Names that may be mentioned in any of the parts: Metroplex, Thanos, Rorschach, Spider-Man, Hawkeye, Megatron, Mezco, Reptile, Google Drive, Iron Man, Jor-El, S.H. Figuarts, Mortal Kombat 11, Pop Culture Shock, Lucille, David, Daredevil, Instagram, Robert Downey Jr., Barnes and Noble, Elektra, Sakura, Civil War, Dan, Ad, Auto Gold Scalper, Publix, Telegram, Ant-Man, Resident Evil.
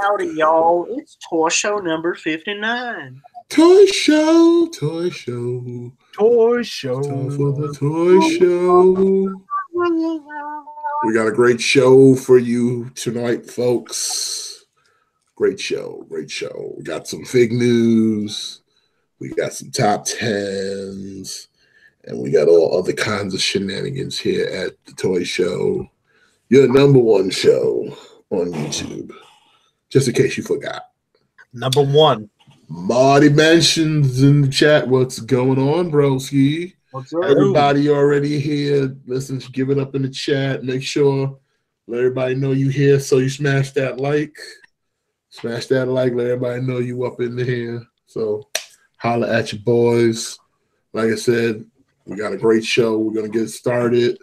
Howdy, y'all. It's Toy Show number 59. Toy Show. Time for the Toy Show. We got a great show for you tonight, folks. Great show. We got some fig news. We got some top tens. And we got all other kinds of shenanigans here at the Toy Show. Your number one show on YouTube. Just in case you forgot. Number one. Marty mentions in the chat what's going on, broski. Everybody already here. Listen, give it up in the chat. Make sure let everybody know you here. So you smash that like. Let everybody know you up in here. So holla at your boys. Like I said, we got a great show. We're going to get started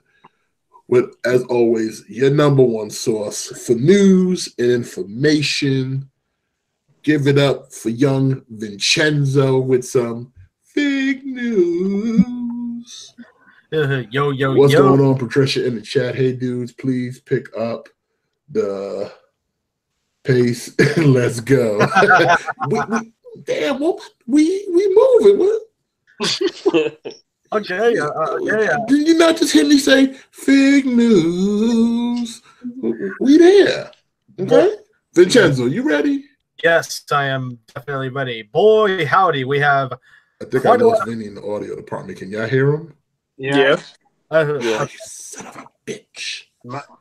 with, as always, your number one source for news and information. Give it up for young Vincenzo with some fig news. Yo. What's going on, Patricia, in the chat? Hey, dudes, please pick up the pace. Let's go. we moving. What? Okay. Yeah. Did you not just hear me say fig news? We there. Okay. Yeah. Vincenzo, you ready? Yes, I am definitely ready. Boy, howdy, we have... I think I lost Vinny in the audio department. Can y'all hear him? Yeah. You son of a bitch.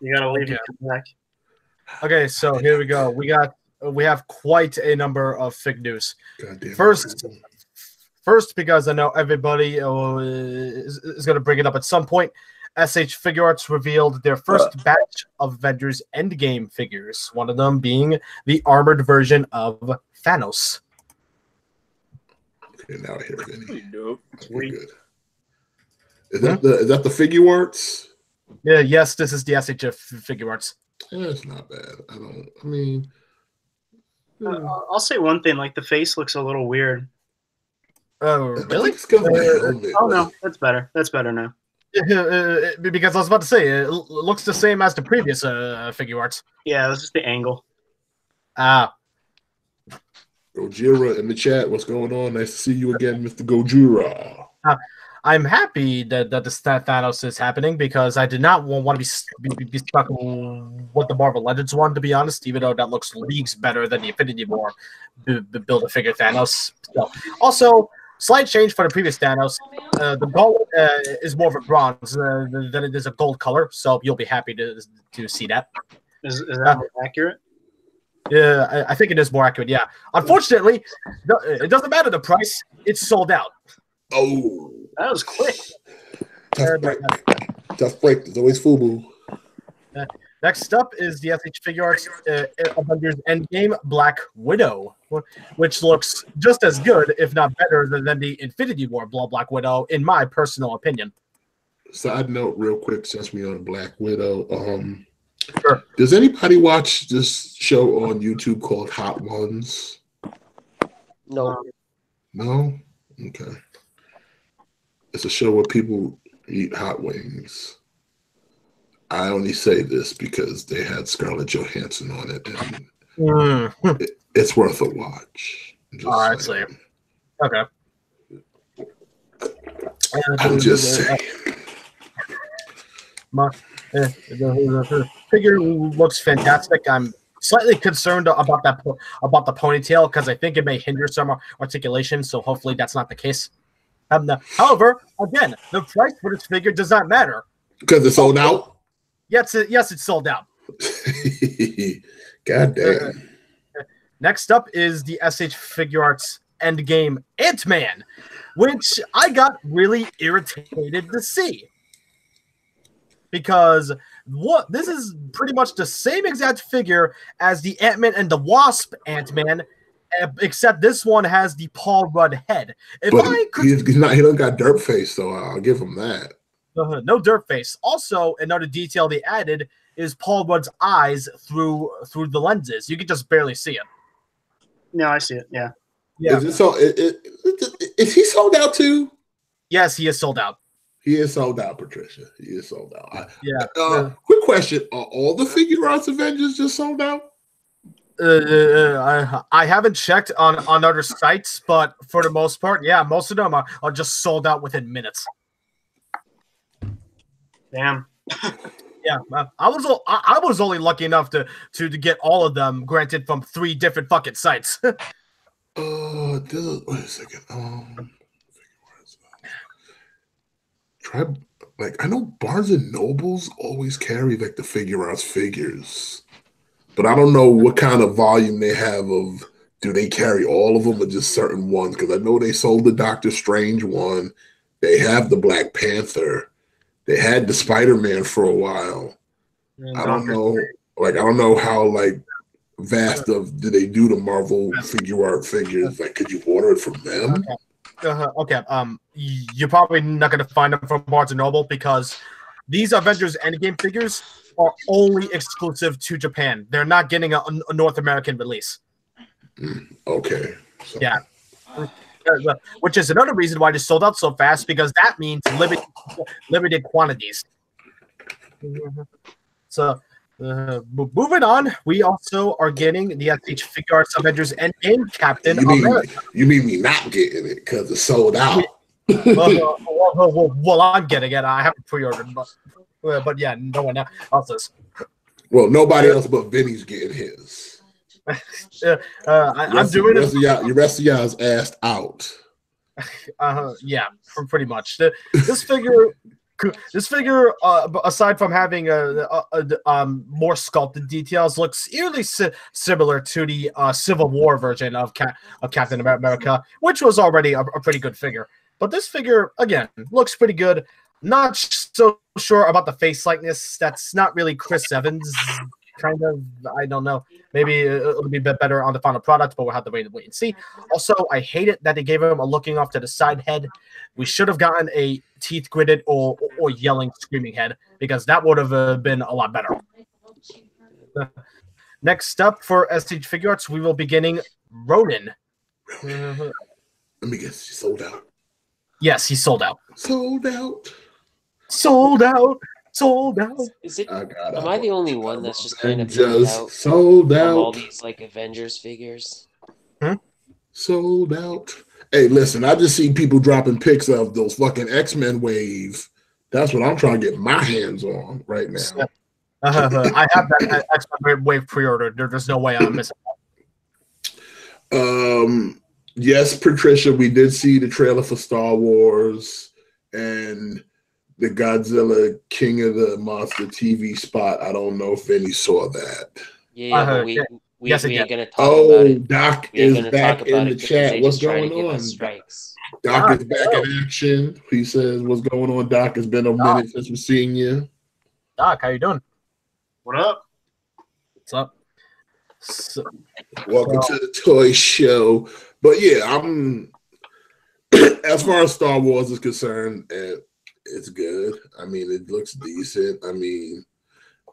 You gotta leave it back. Okay, so here we go. We have quite a number of fig news. First, because I know everybody is going to bring it up at some point, S.H. Figuarts revealed their first batch of Avengers Endgame figures, one of them being the armored version of Thanos. Okay, now I hear it. Pretty good. Is that the Figuarts? Yeah, yes, this is the SHF Figuarts. Yeah, it's not bad. I'll say one thing, like the face looks a little weird. Oh, really? Oh, no, that's better now. Because I was about to say, it looks the same as the previous Figuarts. Yeah, that's just the angle. Gojira in the chat, what's going on? Nice to see you again, Mr. Gojira. I'm happy that the Thanos is happening because I did not want to be stuck with the Marvel Legends one, to be honest, even though that looks leagues better than the Infinity War build-a-figure Thanos. So, also... slight change for the previous Thanos. The gold is more of a bronze than it is a gold color, so you'll be happy to see that. Is that more accurate? Yeah, I think it is more accurate, yeah. Unfortunately, it doesn't matter the price. It's sold out. Oh. That was quick. Tough break. There's always FUBU. Next up is the S.H. Figuarts Avengers Endgame Black Widow, which looks just as good, if not better, than the Infinity War Black Widow, in my personal opinion. Side note real quick, since we're on Black Widow, sure. Does anybody watch this show on YouTube called Hot Ones? No? Okay. It's a show where people eat hot wings. I only say this because they had Scarlett Johansson on it, and it's worth a watch. All right, Sam. Okay. I'm just saying. The figure looks fantastic. I'm slightly concerned about the ponytail because I think it may hinder some articulation. So hopefully that's not the case. However, again, the price for this figure does not matter because it's sold out. Yes, it's sold out. God damn. Next up is the S.H. Figuarts Endgame Ant-Man, which I got really irritated to see. Because this is pretty much the same exact figure as the Ant-Man and the Wasp Ant-Man, except this one has the Paul Rudd head. He don't got derp face, so I'll give him that. No dirt face. Also, another detail they added is Paul Rudd's eyes through the lenses. You can just barely see it. No, I see it. Yeah. Is he sold out too? Yes, he is sold out. He is sold out, Patricia. He is sold out. Yeah. Quick question: are all the Figuarts Avengers just sold out? I haven't checked on other sites, but for the most part, yeah, most of them are just sold out within minutes. Damn. Yeah, I was only lucky enough to get all of them, granted, from 3 different fucking sites. Oh, wait a second. Like, I know Barnes and Nobles always carry like the Figure Arts figures, but I don't know what kind of volume they have of. Do they carry all of them or just certain ones? Because I know they sold the Doctor Strange one. They have the Black Panther. They had the Spider-Man for a while. And I don't know. Like, I don't know how like vast of do they do the Marvel Figure Art figures? Like, could you order it from them? Okay. Okay, you're probably not going to find them from Barnes & Noble because these Avengers Endgame figures are only exclusive to Japan. They're not getting a North American release. Okay. So. Yeah. Which is another reason why they sold out so fast, because that means limited quantities. So, moving on, we also are getting the S.H. Figuarts Avengers Endgame Captain America. You mean me not getting it because it's sold out? Well, I'm getting it. I haven't pre-ordered, but yeah, no one else is. Well, nobody else but Vinny's getting his. I'm doing it. The rest of y'all's assed out. Yeah, pretty much. This figure. This figure, aside from having more sculpted details, looks eerily similar to the Civil War version of Captain America, which was already a pretty good figure. But this figure, again, looks pretty good. Not so sure about the face likeness. That's not really Chris Evans. Kind of, I don't know. Maybe it'll be a bit better on the final product, but we'll have to wait and see. Also, I hate it that they gave him a looking off to the side head. We should have gotten a teeth gritted or yelling, screaming head, because that would have been a lot better. Next up for S.H. Figuarts, we will be getting Ronin. Let me guess, he sold out. Yes, he sold out. Sold out. Sold out. Sold out. Is it? Am I the only one that's just kind of sold out? All these like Avengers figures. Hmm? Sold out. Hey, listen, I just see people dropping pics of those fucking X-Men wave. That's what I'm trying to get my hands on right now. I have that X-Men wave pre-ordered. There's no way I'm missing that. Yes, Patricia, we did see the trailer for Star Wars and the Godzilla King of the Monster TV spot. I don't know if any saw that. Yeah, we ain't gonna talk about it. Doc is back in the chat. What's going on? Doc is back in action. He says, "What's going on, Doc? It's been a minute since we've seen you." Doc, how you doing? What up? What's up? Welcome to the toy show. But yeah, I'm as far as Star Wars is concerned. It's good. I mean, it looks decent. I mean,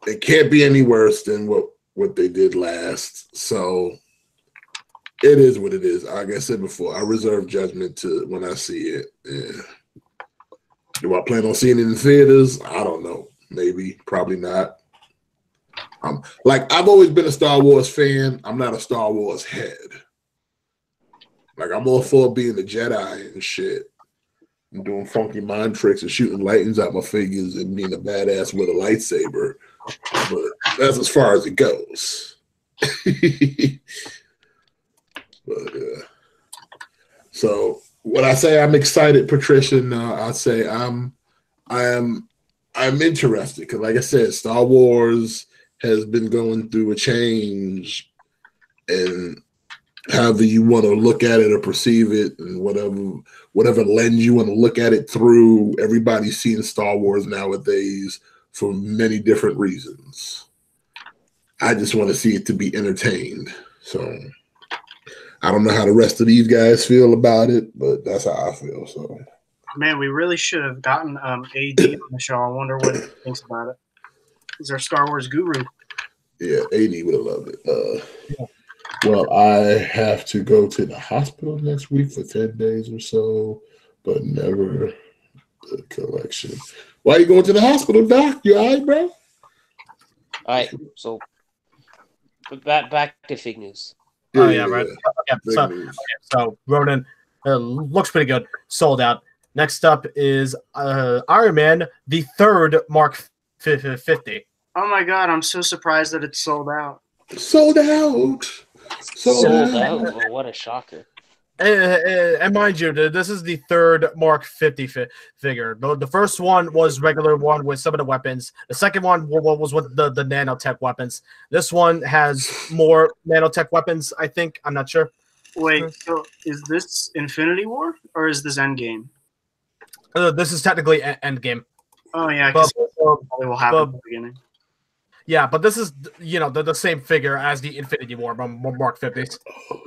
it can't be any worse than what they did last. So it is what it is. Like I said before, I reserve judgment to when I see it. Yeah. Do I plan on seeing it in theaters? I don't know. Maybe. Probably not. Like, I've always been a Star Wars fan. I'm not a Star Wars head. Like, I'm all for being a Jedi and shit. I'm doing funky mind tricks and shooting lightnings out my fingers and being a badass with a lightsaber. But that's as far as it goes. So when I say I'm excited, Patricia, I say I'm interested because, like I said, Star Wars has been going through a change, and however you want to look at it or perceive it, and whatever lens you want to look at it through, everybody's seeing Star Wars nowadays for many different reasons. I just want to see it to be entertained. So I don't know how the rest of these guys feel about it, but that's how I feel. So, man, we really should have gotten AD on the show. I wonder what he thinks about it. He's our Star Wars guru. Yeah, AD would have loved it. Yeah. Well, I have to go to the hospital next week for 10 days or so, but never the collection. Why are you going to the hospital, Doc? You all right, bro? All right, so back to fake news. Oh yeah, right. Yeah, so, okay, so Ronin looks pretty good. Sold out. Next up is Iron Man, the third Mark 50. Oh my God, I'm so surprised that it's sold out. Sold out. Sold out. Well, what a shocker. And mind you, this is the third Mark 50 figure. The first one was regular one with some of the weapons. The second one was with the nanotech weapons. This one has more nanotech weapons, I think. I'm not sure. Wait, so is this Infinity War or is this Endgame? This is technically Endgame. Oh, yeah, because it will happen at the beginning. Yeah, but this is, you know, the same figure as the Infinity War Mark 50s.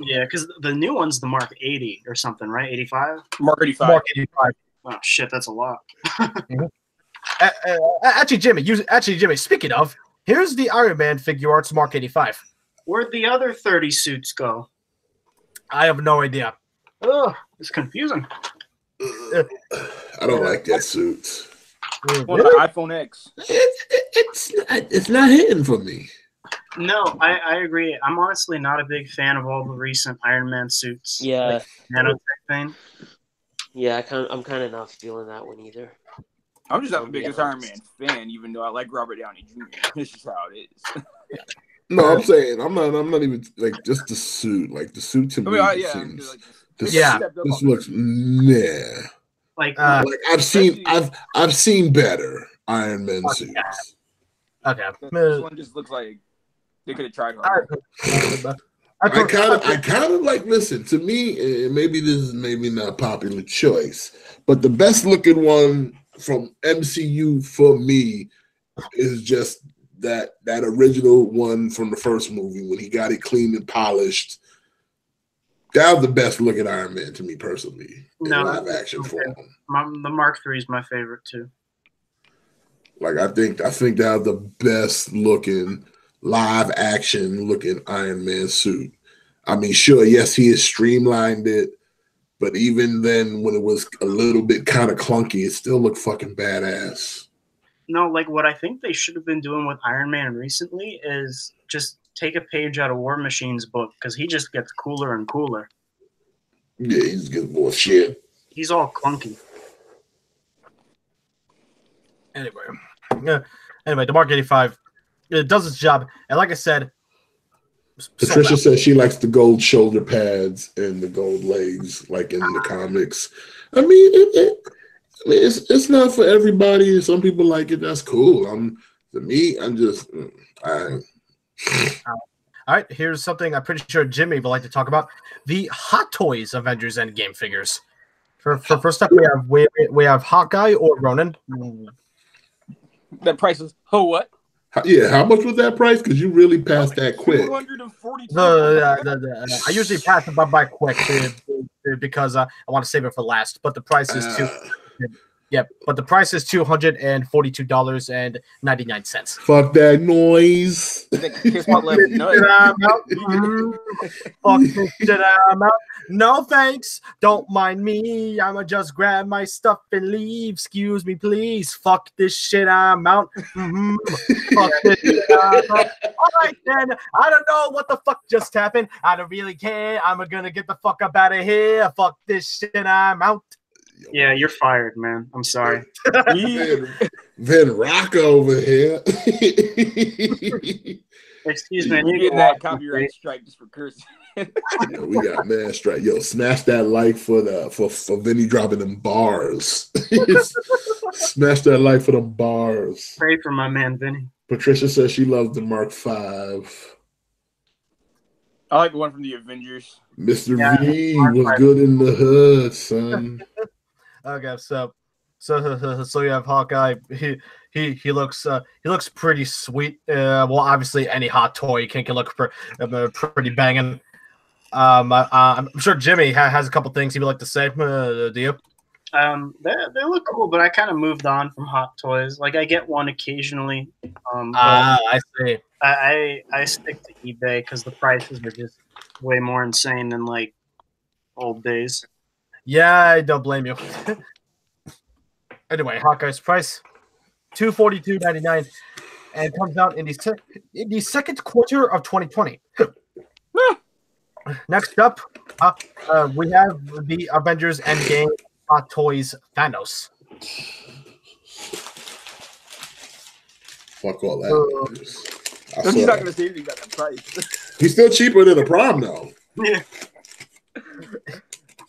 Yeah, because the new one's the Mark 80 or something, right? 85? Mark 85. Mark 85. Oh, shit, that's a lot. Mm-hmm. Actually, Jimmy, speaking of, here's the Iron Man figure arts Mark 85. Where'd the other 30 suits go? I have no idea. Ugh, it's confusing. I don't like that suit. Really? The iPhone X. It's not hitting for me. No, I agree. I'm honestly not a big fan of all the recent Iron Man suits. Yeah, like nanotech thing. Yeah, I'm kind of not feeling that one either. I'm just not the biggest Iron Man fan, even though I like Robert Downey Jr. This is how it is. Yeah. No, I'm saying I'm not even like just the suit. Like the suit to me, this looks meh. Like I've seen better Iron Man suits. Yeah. Okay. This one just looks like they could have tried harder. I kind of like. Listen, to me, maybe this is maybe not a popular choice, but the best looking one from MCU for me is just that original one from the first movie when he got it clean and polished. That was the best looking Iron Man to me personally. No, live action form. The Mark III is my favorite too. Like I think that was the best looking live action looking Iron Man suit. I mean, sure, yes, he has streamlined it, but even then, when it was a little bit kind of clunky, it still looked fucking badass. No, like what I think they should have been doing with Iron Man recently is just take a page out of War Machine's book because he just gets cooler and cooler. Yeah, he's good bullshit. He's all clunky. Anyway, the Mark 85, it does its job, and like I said, Patricia says she likes the gold shoulder pads and the gold legs, like in the comics. I mean, it's not for everybody. Some people like it. That's cool. All right, here's something I'm pretty sure Jimmy would like to talk about: the Hot Toys Avengers Endgame figures. For first up, we have Hawkeye or Ronin. That price is what? Yeah, how much was that price? Because you really passed that quick. I usually pass it by quick because I want to save it for last. But the price is $242.99. Fuck that noise. No thanks. Don't mind me. I'ma just grab my stuff and leave. Excuse me, please. Fuck this shit. I'm out. Mm-hmm. Fuck this shit. I'm out. All right then. I don't know what the fuck just happened. I don't really care. I'm gonna get the fuck up out of here. Fuck this shit. I'm out. Yeah, you're fired, man. I'm sorry. Then Rock over here. Excuse me. You get that copyright strike just for cursing. Yeah, we got mad strike. Yo, smash that like for Vinny dropping them bars. Smash that like for them bars. Pray for my man Vinny. Patricia says she loves the Mark 5. I like the one from the Avengers. Mr. V was good in the hood, son. Okay, so you have Hawkeye. He looks pretty sweet. Well, obviously any hot toy can look pretty banging. I'm sure Jimmy has a couple things he would like to say. Do you? They look cool, but I kind of moved on from Hot Toys. Like I get one occasionally. I see. I stick to eBay because the prices are just way more insane than like old days. Yeah, I don't blame you. Anyway, Hawkeye's price, $242.99. and comes out in the second quarter of 2020. Next up, we have the Avengers Endgame Hot Toys Thanos. Fuck all that. He's not going to say anything about that price. He's still cheaper than a prom, though. Yeah.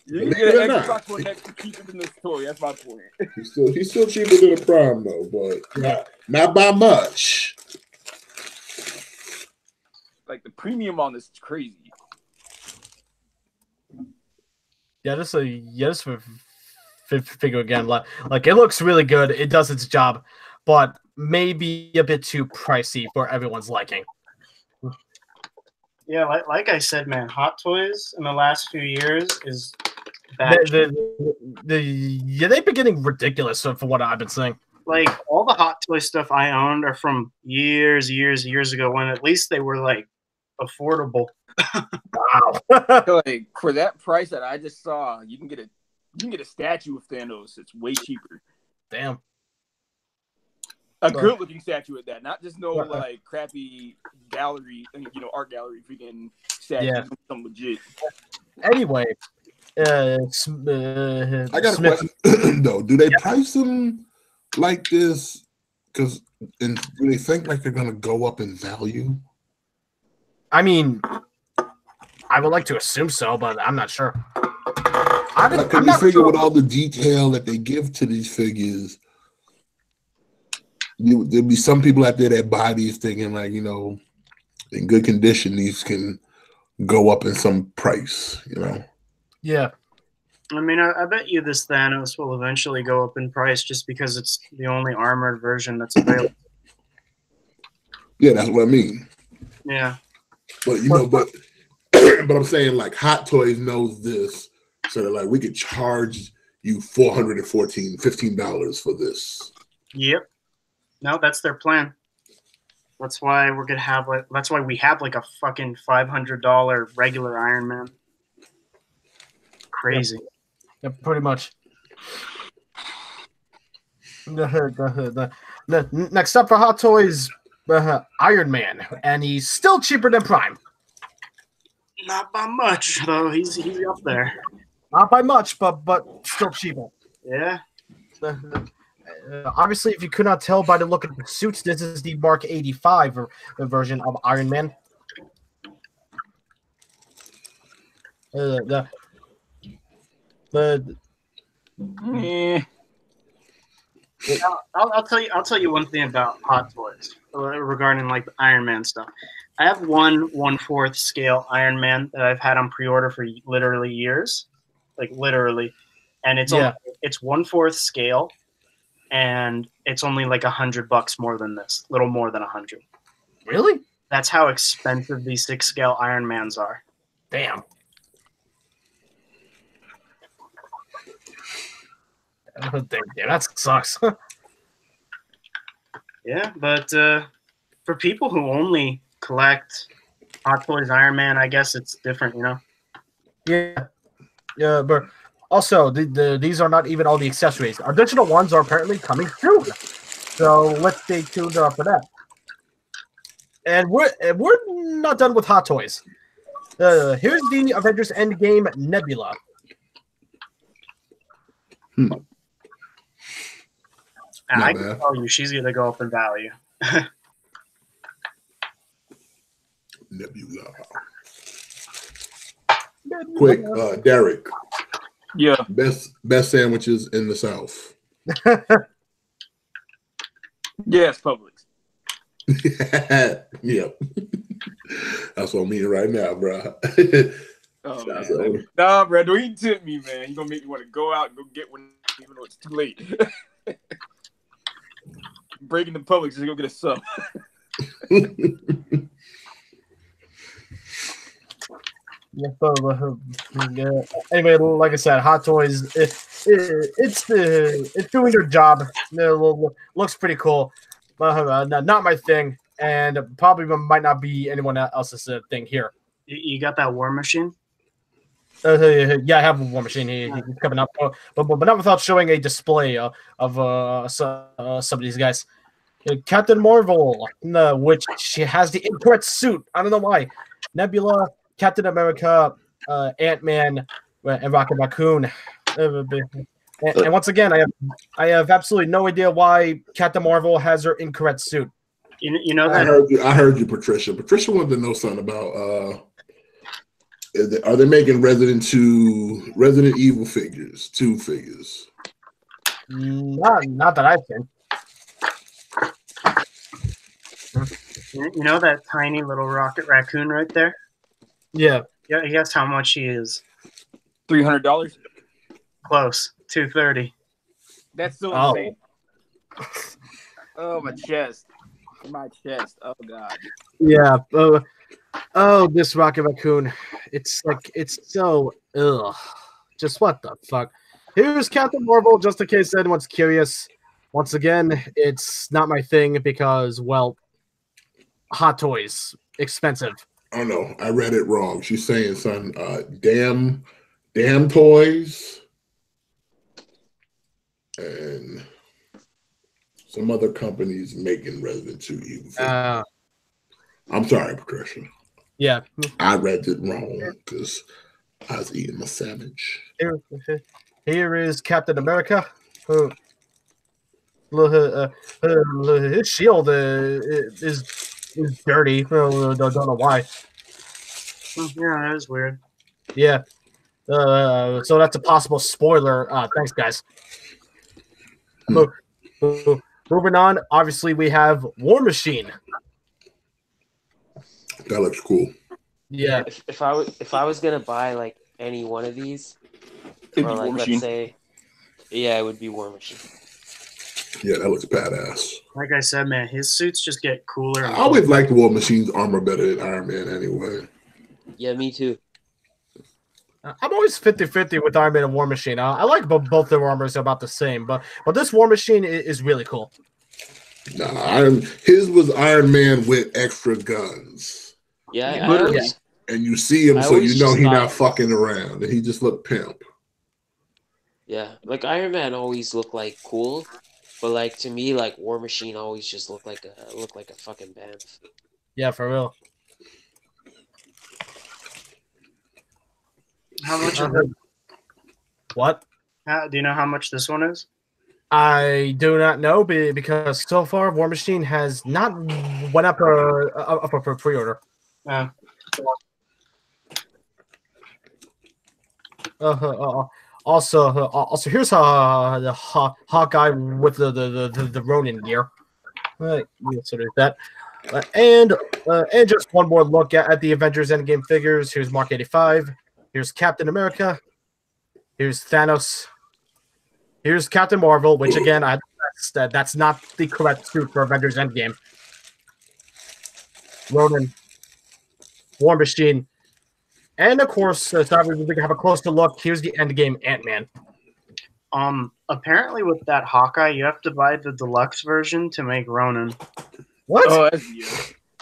You can get an Xbox One X to keep it in the story. That's my point. He's still cheaper than a prime though, but not by much. Like the premium on this is crazy. Yeah, this a yes figure again. Like it looks really good. It does its job, but maybe a bit too pricey for everyone's liking. Yeah, like I said, man, Hot Toys in the last few years is bad. They've been getting ridiculous from what I've been seeing. Like, all the Hot Toys stuff I owned are from years ago when at least they were, like, affordable. Wow. Like, for that price that I just saw, you can get a statue of Thanos. It's way cheaper. Damn. A good-looking statue at that, not just no like crappy gallery, you know, art gallery freaking statue. Yeah. Something legit. Anyway, I got a question though. Do they price them like this? Because do they think like they're gonna go up in value? I mean, I would like to assume so, but I'm not sure. Can you figure with all the detail that they give to these figures? There'll be some people out there that buy these thinking like, you know, in good condition, these can go up in some price, you know? Yeah. I mean, I bet you this Thanos will eventually go up in price just because it's the only armored version that's available. Yeah, that's what I mean. Yeah. But, you know, but I'm saying like Hot Toys knows this. So they're like, we could charge you $15 for this. Yep. No, that's their plan. That's why we're gonna have like. That's why we have like a fucking $500 regular Iron Man. Crazy. Yep. Pretty much. Next up for Hot Toys, Iron Man, and he's still cheaper than Prime. Not by much, though. He's up there. Not by much, but still cheaper. Yeah. Obviously, if you could not tell by the look of the suits, this is the Mark 85 version of Iron Man. I'll tell you one thing about Hot Toys regarding like the Iron Man stuff. I have one-fourth scale Iron Man that I've had on pre-order for literally years, like literally, and it's one-fourth scale. And it's only like $100 more than this, little more than 100. Really? That's how expensive these 6-scale Iron Mans are. Damn. Yeah, that sucks. Yeah, but for people who only collect Hot Toys Iron Man, I guess it's different, you know? Yeah. Yeah, but... Also, these are not even all the accessories. Additional ones are apparently coming soon. So let's stay tuned for that. And we're not done with Hot Toys. Here's the Avengers Endgame Nebula. I can tell you, she's going to go up in value. Nebula. Quick, Derek. Yeah. Best sandwiches in the South. Yes, Publix. Yep. That's what I'm eating right now, bro. Oh, man. Nah, bro, don't even tip me, man. You're going to make me want to go out and go get one even though it's too late. Breaking the Publix is going to go get a sub. Yeah. Anyway, like I said, Hot Toys, it's doing their job. It looks pretty cool. Not my thing, and probably might not be anyone else's thing here. You got that War Machine? Yeah, I have a War Machine here. He's coming up, but not without showing a display of some of these guys. Captain Marvel, which she has the incorrect suit. I don't know why. Nebula, Captain America, Ant-Man, and Rocket Raccoon. And once again, I have absolutely no idea why Captain Marvel has her incorrect suit. You know that I heard you, Patricia. Patricia wanted to know something about are they making Resident Evil figures, 2 figures? Not that I think. You know that tiny little Rocket Raccoon right there? Yeah. Yeah. Guess how much he is? $300. Close. $230. That's so insane. Oh, my chest. My chest. Oh God. Yeah. Oh, this Rocket Raccoon. It's like ugh. Just what the fuck? Here's Captain Marvel, just in case anyone's curious. Once again, it's not my thing because, well, Hot Toys, expensive. Oh no, I read it wrong. She's saying son, damn toys and some other companies making Resident Evil. I'm sorry, Patricia. Yeah. I read it wrong because I was eating my sandwich. Here is Captain America. His shield is dirty. I don't know why. Yeah, that is weird. Yeah. So that's a possible spoiler. Thanks, guys. Moving on, obviously we have War Machine. That looks cool. Yeah. If I was gonna buy like any one of these, it'd or like let's say, yeah, it would be War Machine. Yeah, that looks badass. Like I said, man, his suits just get cooler. I always liked War Machine's armor better than Iron Man, anyway. Yeah, me too. I'm always 50-50 with Iron Man and War Machine. I like both their armors about the same, but this War Machine is really cool. Nah, his was Iron Man with extra guns. Yeah, and you see him, so you know he's not fucking around, and he just looked pimp. Yeah, like Iron Man always looked like cool, but like to me, like War Machine always just looked like a fucking bamf. Yeah, for real. How much? What? Do you know how much this one is? I do not know because so far War Machine has not went up for pre-order. Also, here's the Hawkeye with the Ronin gear. So there's that. And just one more look at the Avengers Endgame figures. Here's Mark 85. Here's Captain America. Here's Thanos. Here's Captain Marvel, which again, that's not the correct suit for Avengers Endgame. Ronin, War Machine, and of course, we can have a closer look. Here's the Endgame Ant-Man. Apparently, with that Hawkeye, you have to buy the deluxe version to make Ronin. What? Oh,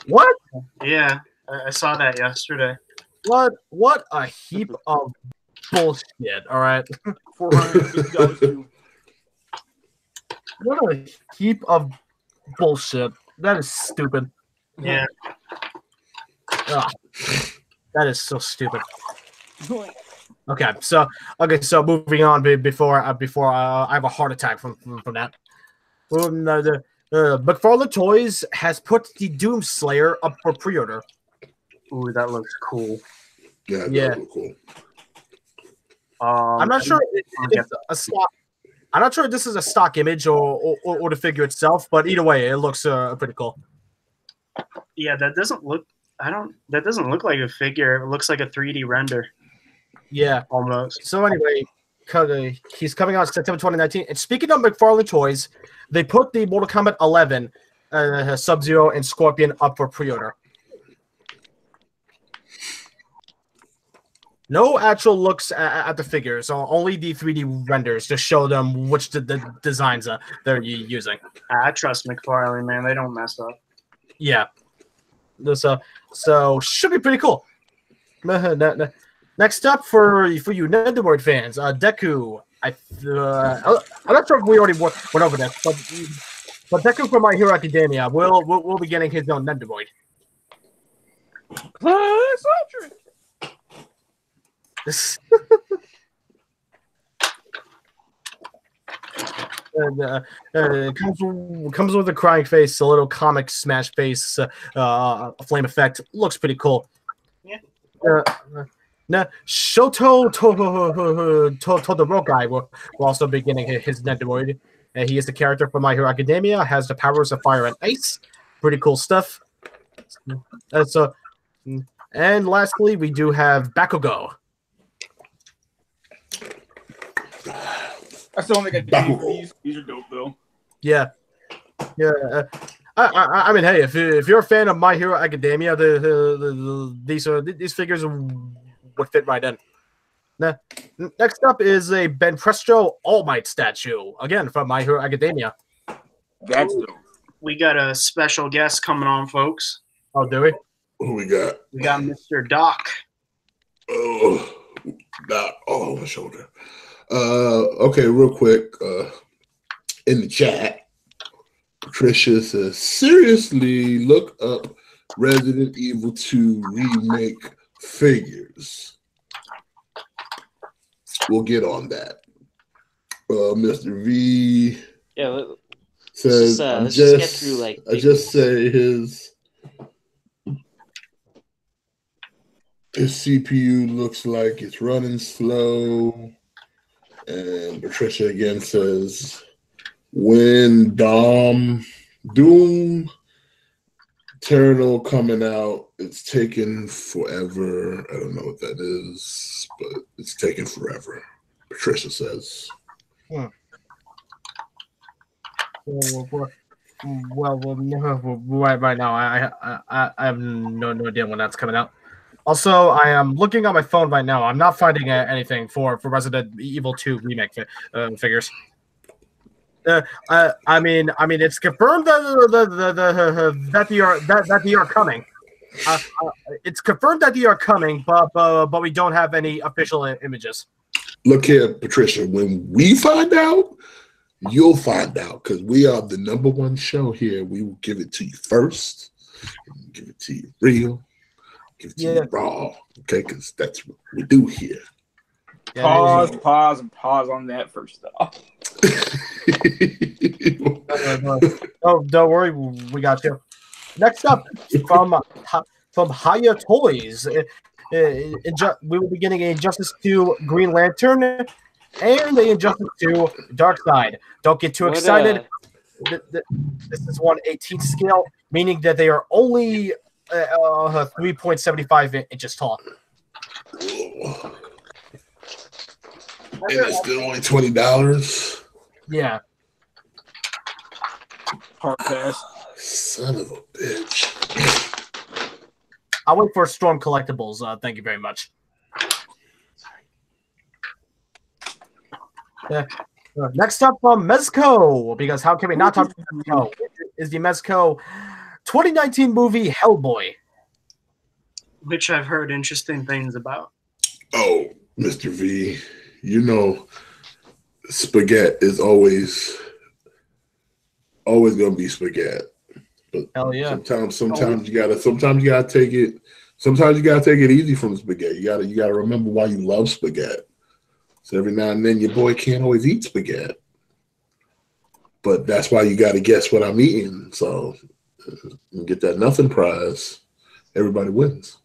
what? Yeah, I saw that yesterday. What a heap of bullshit, all right? What a heap of bullshit. That is stupid. Yeah. Ugh. That is so stupid. Okay, so moving on before I have a heart attack from that. McFarlane Toys has put the Doomslayer up for pre-order. Ooh, that looks cool. Yeah, that looks cool. I'm not sure if this is a stock image or the figure itself, but either way, it looks pretty cool. Yeah, that doesn't look like a figure. It looks like a 3D render. Yeah, almost. So anyway, he's coming out September 2019. And speaking of McFarlane Toys, they put the Mortal Kombat 11, Sub-Zero, and Scorpion up for pre-order. No actual looks at the figures, only the 3D renders to show them which the designs they're using. I trust McFarlane, man. They don't mess up. Yeah. So should be pretty cool. Next up for you Nendoroid fans, Deku. I'm not sure if we already went over this, but But Deku from My Hero Academia will be getting his own Nendoroid. That's not true. And comes with a crying face, a little comic smash face, a flame effect. Looks pretty cool. Yeah. Now, Shoto Todoroki will also be getting his Nendoroid. He is the character from My Hero Academia, has the powers of fire and ice. Pretty cool stuff. And lastly, we do have Bakugo. I still don't think I do these. These are dope, though. Yeah. Yeah. I mean, hey, if you're a fan of My Hero Academia, these figures would fit right in. Now, next up is a Ben Presto All Might statue, again, from My Hero Academia. That's dope. We got a special guest coming on, folks. Oh, do we? Who we got? We got Mr. Doc. Oh, Doc. Oh, my shoulder. Okay, real quick, in the chat, Patricia says, seriously, look up Resident Evil 2 remake figures. We'll get on that. Mr. V says, his CPU looks like it's running slow. And Patricia again says, when Doom Eternal coming out, it's taken forever. I don't know what that is, but it's taken forever, Patricia says. Hmm. Well, right now, I have no idea when that's coming out. Also, I am looking on my phone right now. I'm not finding anything for Resident Evil 2 remake figures. I mean, it's confirmed that they are coming. It's confirmed that they are coming, but we don't have any official images. Look here, Patricia. When we find out, you'll find out because we are the #1 show here. We will give it to you first. We'll give it to you real. Yeah. Raw, okay, because that's what we do here. Yeah, pause on that first off. Oh, don't worry, we got you. Next up, from Haya Toys, we will be getting a Injustice 2 Green Lantern and the Injustice 2 Darkseid. Don't get too excited. This is 1/18 scale, meaning that they are only 3.75 inches tall. Whoa. And it's still only $20. Yeah. Hard pass. Son of a bitch. I'll wait for Storm Collectibles. Thank you very much. Next up from Mezco, because how can we not talk about Mezco? Is the Mezco 2019 movie Hellboy, which I've heard interesting things about. Oh, Mr. V, you know, spaghetti is always gonna be spaghetti. But hell yeah! Sometimes you gotta take it. Sometimes you gotta take it easy from spaghetti. You gotta remember why you love spaghetti. So every now and then your boy can't always eat spaghetti, but that's why you gotta guess what I'm eating. So. And get that nothing prize, everybody wins.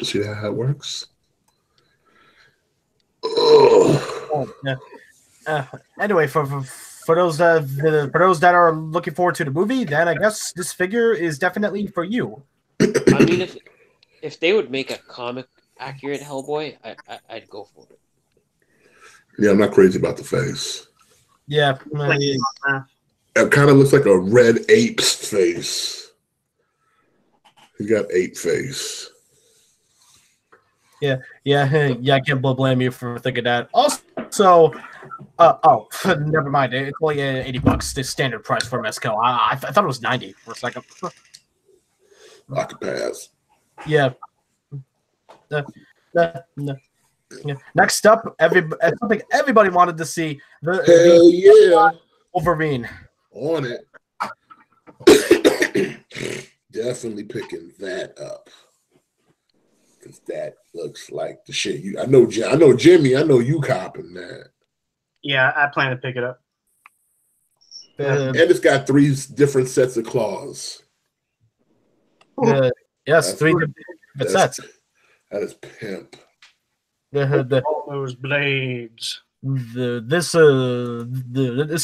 See how it works? Oh. Anyway, for those that are looking forward to the movie, then I guess this figure is definitely for you. I mean, if they would make a comic accurate Hellboy, I'd go for it. Yeah, I'm not crazy about the face. Yeah. It kind of looks like a red ape's face. He's got ape face. Yeah. I can't blame you for thinking that. Also, never mind. It's only $80. The standard price for Mezco. I thought it was $90 for a second. I could pass. Yeah. Yeah. Next up, something everybody wanted to see. Hell yeah, Wolverine. on it. Definitely picking that up. Because that looks like the shit. I know Jimmy, I know you copping that. Yeah, I plan to pick it up. And it's got 3 different sets of claws. Yes, that's 3 different sets. That is pimp. All those blades. This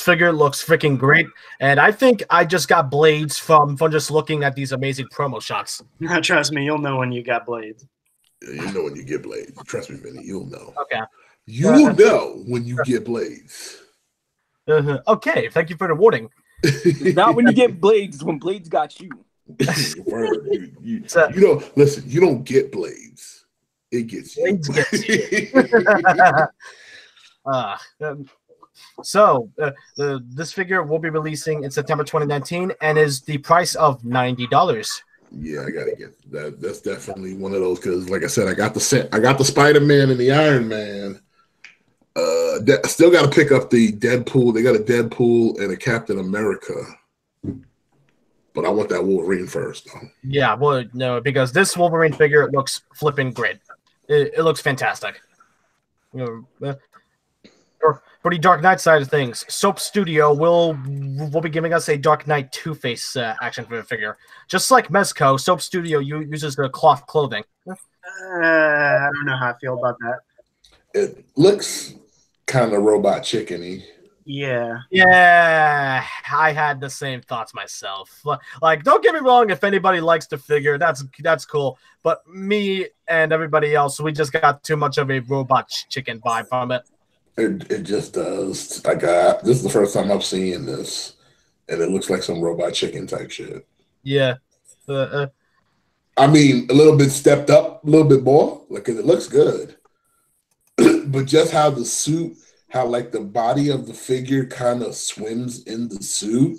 figure looks freaking great, and I think I just got blades from just looking at these amazing promo shots. Trust me, you'll know when you got blades. You know when you get blades. Trust me, Vinny, you'll know. Okay. You'll know when you get blades. Okay, thank you for the warning. Not when you get blades, when blades got you. Word, you know, listen, you don't get blades. It gets you. This figure will be releasing in September 2019 and is the price of $90. Yeah, I gotta get that. That's definitely one of those because, like I said, I got the set. I got the Spider-Man and the Iron Man. I still gotta pick up the Deadpool. They got a Deadpool and a Captain America, but I want that Wolverine first, though. Yeah, well, no, because this Wolverine figure looks flipping great. It looks fantastic. You know, for the Dark Knight side of things, Soap Studio will be giving us a Dark Knight Two-Face action figure. Just like Mezco, Soap Studio uses the cloth clothing. I don't know how I feel about that. It looks kind of Robot Chicken-y. Yeah. Yeah, I had the same thoughts myself. Like, don't get me wrong, if anybody likes the figure, that's cool. But me and everybody else, we just got too much of a Robot Chicken vibe from it. It just does. This is the first time I'm seeing this, and it looks like some Robot Chicken type shit. Yeah. I mean, a little bit stepped up, a little bit more, because it looks good. But just how the suit, how like the body of the figure kind of swims in the suit,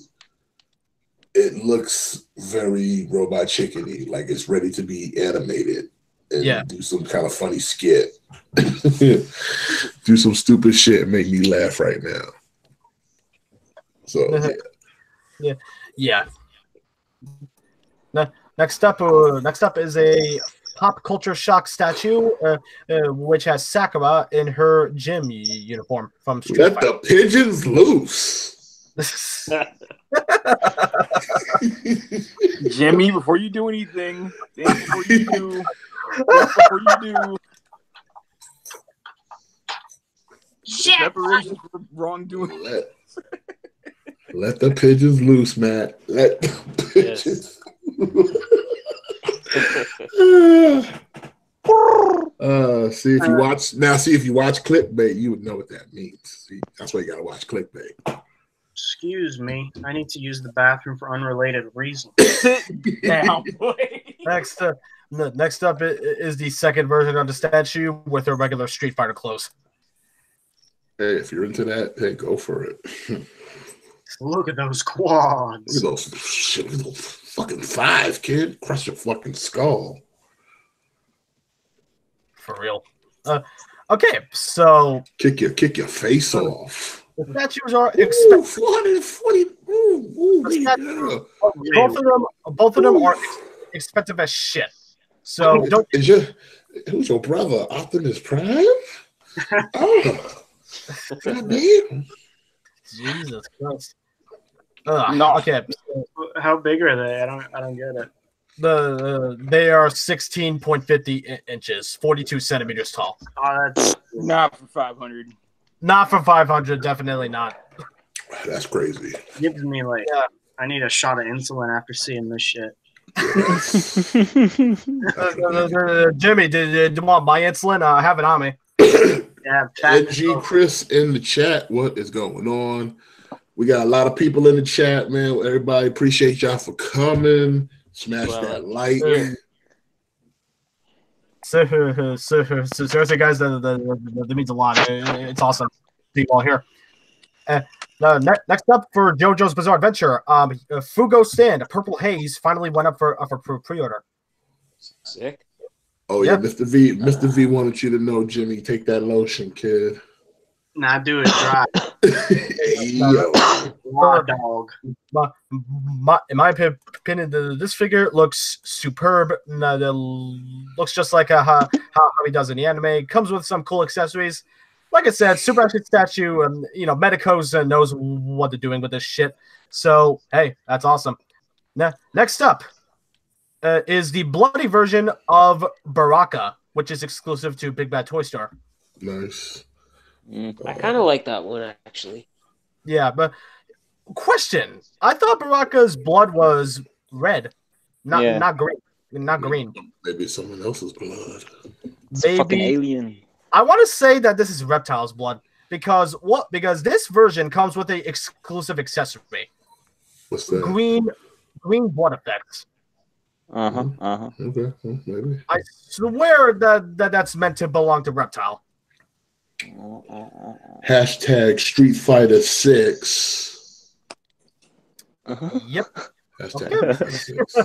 it looks very Robot Chicken-y, like it's ready to be animated. And do some kind of funny skit. Do some stupid shit and make me laugh right now. So, yeah. Next up is a Pop Culture Shock statue, which has Sakura in her gym uniform from Street Fighter. Let the pigeons loose. Jimmy, before you do anything, before you do reparations for wrongdoing. Let the pigeons loose, Matt. Let the pigeons loose. See if you watch clickbait, you would know what that means. See, that's why you gotta watch clickbait. Excuse me, I need to use the bathroom for unrelated reasons. Sit down, boy. Next up is the second version of the statue with her regular Street Fighter clothes. Hey, if you're into that, hey, go for it. Look at those quads. Look at those fucking thighs, kid. Crush your fucking skull. For real. Okay, so kick your face off. The statues are expected. 440. Both of them are expensive as shit. So don't. Who's your brother? Optimus Prime? Oh. Jesus Christ! No, okay. How big are they? I don't get it. They are 16.50 inches, 42 centimeters tall. Oh, that's not for 500. Not for 500, definitely not. That's crazy. Gives me like, I need a shot of insulin after seeing this shit. Jimmy, did you want my insulin? I have it on me. Yeah, G. Chris in the chat, what is going on? We got a lot of people in the chat, man. Everybody, appreciate y'all for coming. Smash that like. So seriously, guys, that means a lot. It's awesome to see you all here. Next up for JoJo's Bizarre Adventure, Fugo Stand, a Purple Haze, finally went up for pre-order. Sick. Oh yeah, Mr. V wanted you to know, Jimmy. Take that lotion, kid. Nah, do it dry. Hey, yo. raw dog. In my opinion, this figure looks superb. Looks just like how he does in the anime. Comes with some cool accessories. Like I said, super action statue, and you know, Medicos knows what they're doing with this shit. So hey, that's awesome. Now, next up is the bloody version of Baraka, which is exclusive to Big Bad Toy Store. Nice. I kind of like that one, actually. Yeah, but question: I thought Baraka's blood was red, not green. Maybe someone else's blood. It's a fucking alien. I want to say that this is Reptile's blood because what? Because this version comes with an exclusive accessory. What's that? Green blood effects. Okay, well, maybe. I swear that's meant to belong to Reptile. Hashtag Street Fighter 6. Yep. Hashtag Fighter 6.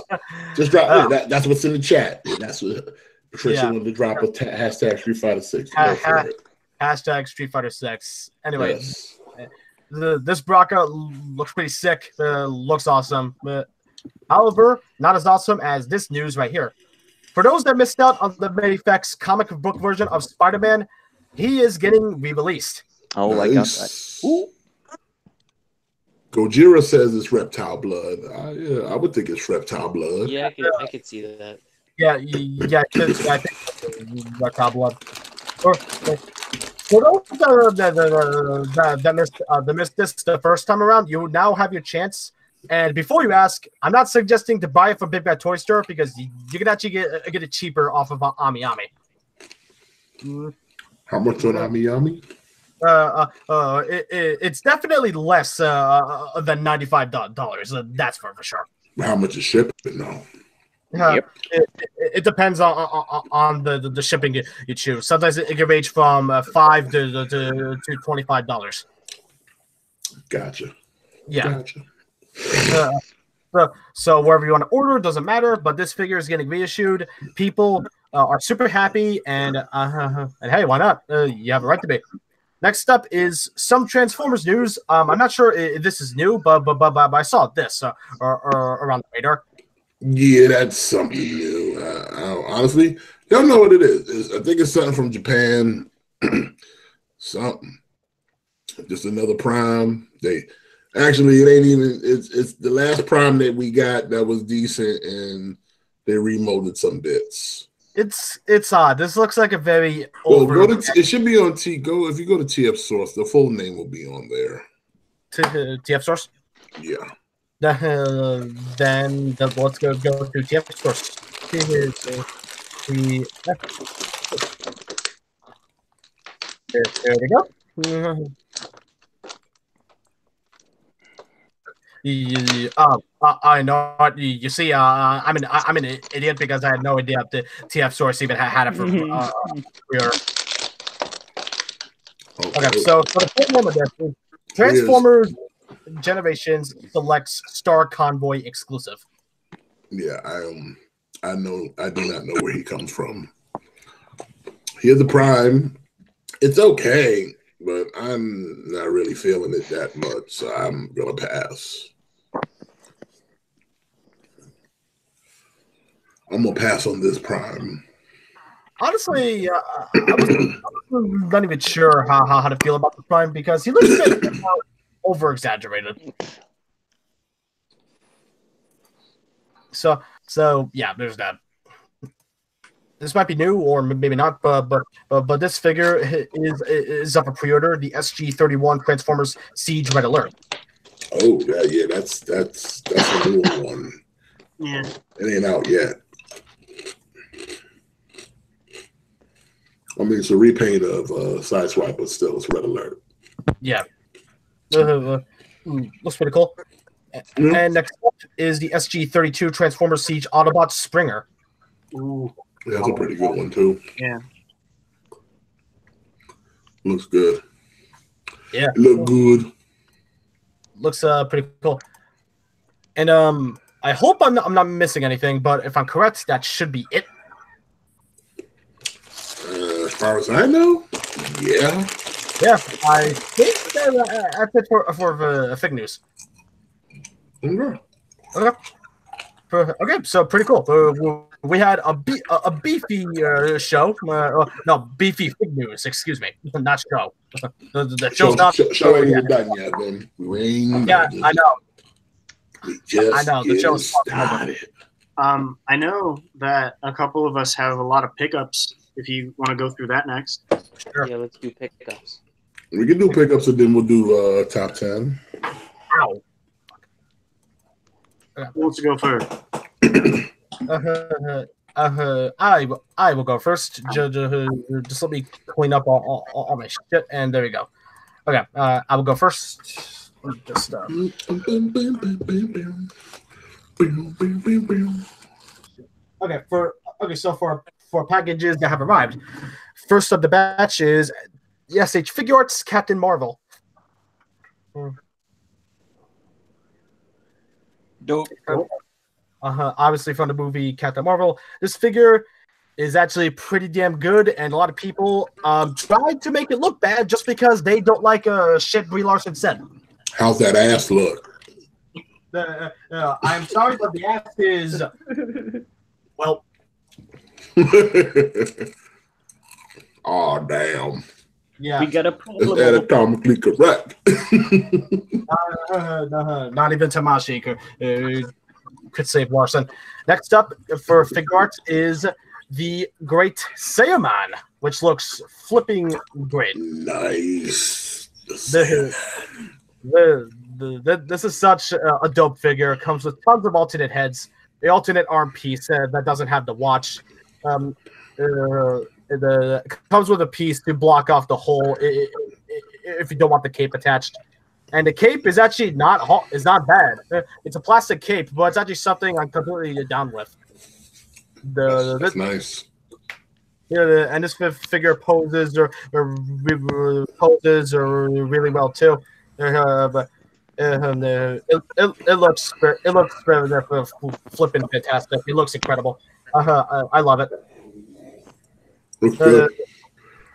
Just drop it. That's what's in the chat. That's what. Patricia wanted to drop a hashtag Street Fighter 6. Hashtag Street Fighter 6. Anyway, this Baraka looks pretty sick. Looks awesome. But, however, not as awesome as this news right here. For those that missed out on the Mayfex comic book version of Spider-Man, he is getting re-released. Oh, nice. My God. Gojira says it's reptile blood. I would think it's reptile blood. Yeah, I could see that. Yeah, I think reptile blood. For those that missed this the first time around, you now have your chance. And before you ask, I'm not suggesting to buy it from Big Bad Toy Store because you can actually get it cheaper off of AmiAmi. How much on AmiAmi? It's definitely less than $95. That's for sure. How much is shipping now? It depends on the shipping you choose. Sometimes it can range from $5 to $25. Gotcha. Yeah. Gotcha. So wherever you want to order, doesn't matter. But this figure is getting reissued. People are super happy, and hey, why not? You have a right to be. Next up is some Transformers news. I'm not sure if this is new, but I saw this around the radar. Yeah, that's something new. I honestly don't know what it is. I think it's something from Japan. Something. Just another Prime. Actually, it ain't even. It's the last Prime that we got that was decent, and they remolded some bits. It's odd. This looks like a very old. Well, it should be on T. Go if you go to TF Source, the full name will be on there. TF Source. Yeah. Then let's go to TF Source. There we go. I know. You see, I'm an idiot because I had no idea that TF Source even had it for real. Okay, so for the full name of this, Transformers Generations selects Star Convoy exclusive. Yeah, I do not know where he comes from. Here's the Prime. It's okay, but I'm not really feeling it that much, so I'm gonna pass. I'm gonna pass on this Prime. Honestly, I'm not even sure how to feel about the Prime because he looks good. Over-exaggerated. So yeah, there's that. This might be new or maybe not, but this figure is up for pre-order. The SG-31 Transformers Siege Red Alert. Oh yeah, that's a new one. Yeah, it ain't out yet. I mean, it's a repaint of Sideswipe, but still, it's Red Alert. Yeah. Looks pretty cool. And next up is the SG-32 Transformer Siege Autobot Springer. Ooh. Yeah, that's a pretty good one, too. Yeah. Looks good. Yeah. Looks good. Looks pretty cool. And I hope I'm not missing anything, but if I'm correct, that should be it. As far as I know, yeah. Yeah, I think that's it for fig news. Okay. Okay, so pretty cool. We had a beefy show. No, beefy fig news. Excuse me, not show. The show's not. Show ain't yet. Done yet, baby. I know. We just the show's started. I know that a couple of us have a lot of pickups. If you want to go through that next, sure. Yeah, let's do pickups. We can do pickups, and then we'll do top 10. Ow. Who wants to go first? I will go first. Just let me clean up all my shit, and there we go. Okay, I will go first. Just okay. So for packages that have arrived, first of the batch is the S.H. Figuarts Captain Marvel. Dope. Obviously from the movie Captain Marvel. This figure is actually pretty damn good, and a lot of people tried to make it look bad just because they don't like shit Brie Larson said. How's that ass look? I'm sorry, but the ass is well. Oh damn. Yeah. We got a problem. It's anatomically correct. Not even Tamashi could save Larson. Next up for Figuarts is the Great Saiyaman, which looks flipping great. Nice. This is such a dope figure. It comes with tons of alternate heads. The alternate arm piece that doesn't have the watch. It comes with a piece to block off the hole if you don't want the cape attached, and the cape is actually not bad. It's a plastic cape, but it's actually something I'm completely down with. That's nice. Yeah, and this figure poses really well too. It looks flipping fantastic. It looks incredible. I love it.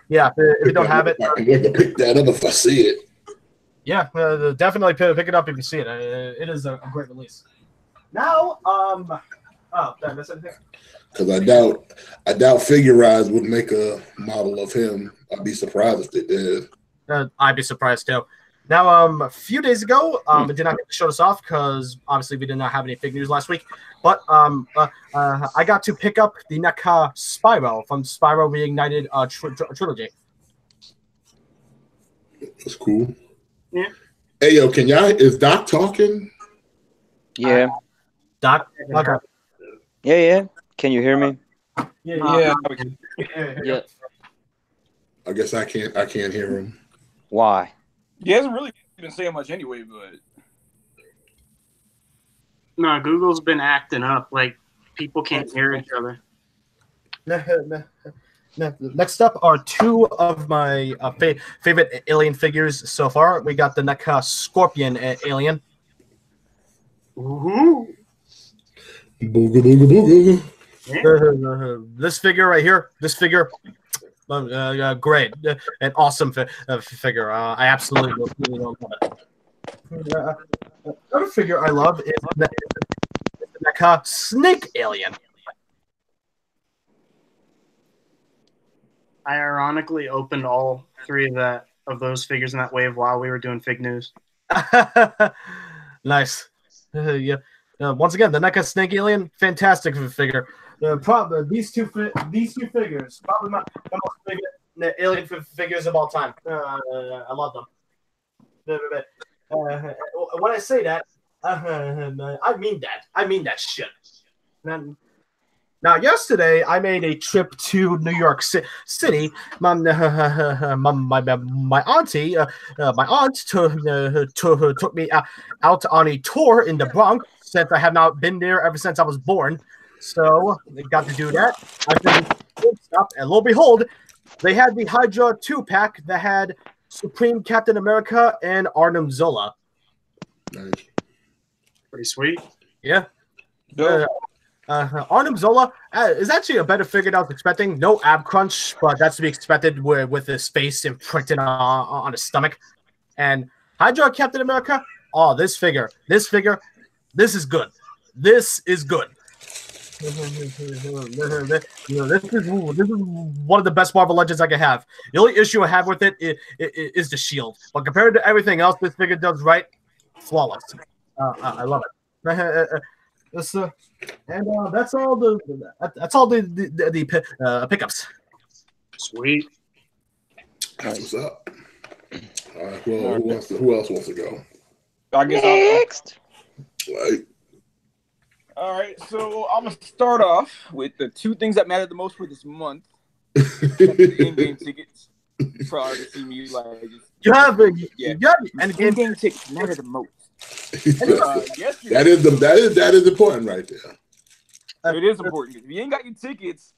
Yeah, if you don't have it, I'm going to pick that up if I see it. Yeah, definitely pick it up if you see it. It is a great release. Now, that's it. Because I doubt Figuarts would make a model of him. I'd be surprised if they did. I'd be surprised too. Now, a few days ago, I did not get to show this off because obviously we did not have any fig news last week. But I got to pick up the NECA Spyro from Spyro Reignited Trilogy. That's cool. Yeah. Hey, yo, can y'all? Is Doc talking? Yeah. Doc? Okay. Yeah, yeah. Can you hear me? Yeah, yeah. Yeah. I guess I can't hear him. Why? He hasn't really been saying much anyway, but no, Google's been acting up. Like people can't hear each other. Next up are two of my favorite alien figures so far. We got the NECA Scorpion alien. Ooh. Booga booga booga. Yeah. This figure right here. This figure. Great, an awesome figure. I absolutely love it. Another figure I love is the NECA Snake Alien. I ironically opened all three of those figures in that wave while we were doing Fig News. Nice. Yeah. Once again, the NECA Snake Alien, fantastic figure. These two figures, probably my most favorite alien figures of all time. I love them. When I say that, I mean that. I mean that shit. Now, yesterday, I made a trip to New York City. My aunt took me out on a tour in the Bronx, since I have not been there ever since I was born. So they got to do that. And lo and behold, they had the Hydra 2-pack that had Supreme Captain America and Arnim Zola. Nice. Pretty sweet. Yeah. No. Arnim Zola is actually a better figure than I was expecting. No ab crunch, but that's to be expected with his face imprinted on his stomach. And Hydra Captain America, oh, this figure This is good. This is good. This is one of the best Marvel Legends I can have. The only issue I have with it is the shield. But compared to everything else, this figure does right, flawless. I love it. That's all the pickups. Sweet. All right, what's up? All right, well, who else wants to go? I guess next. All right, so I'm gonna start off with the two things that mattered the most for this month. Endgame tickets. Probably see me like Endgame tickets matter the most. That is important right there. It is important. If you ain't got your tickets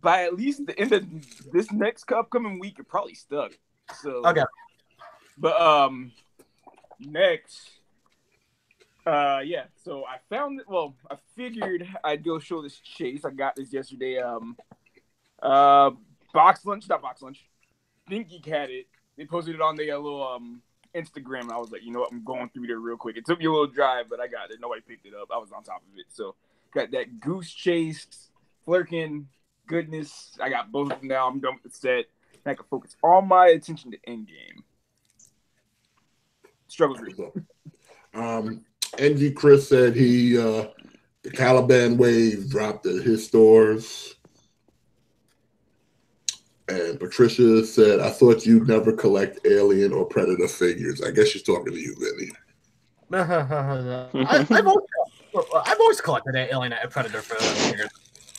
by at least the end of this next upcoming week, you're probably stuck. So okay. But next, yeah. So I found it. Well, I figured I'd go show this Chase. I got this yesterday. Not box lunch. Think Geek had it. They posted it on their little Instagram. And I was like, you know what? I'm going through there real quick. It took me a little drive, but I got it. Nobody picked it up. I was on top of it. So got that Goose Chase, Flurkin, Goodness. I got both of them now. I'm done with the set. And I can focus all my attention to Endgame. Struggle through. NG Chris said he the Caliban wave dropped at his stores. And Patricia said, I thought you'd never collect Alien or Predator figures. I guess she's talking to you, Vinny. I've always collected Alien and Predator figures.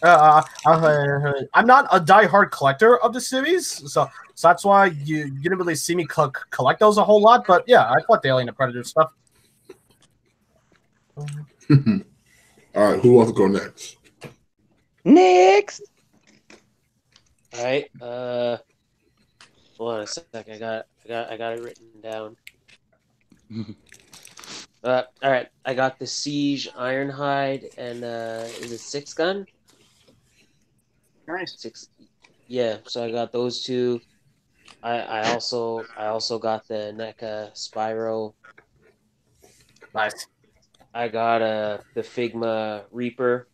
I'm not a die-hard collector of the series, so that's why you didn't really see me collect those a whole lot. But yeah, I collect the Alien and Predator stuff. All right, who wants to go next? Next. All right. Hold on a sec. I got it written down. All right. I got the Siege Ironhide and is it 6-gun? Nice. 6. Yeah. So I got those two. I also got the NECA Spyro. Nice. I got the Figma Reaper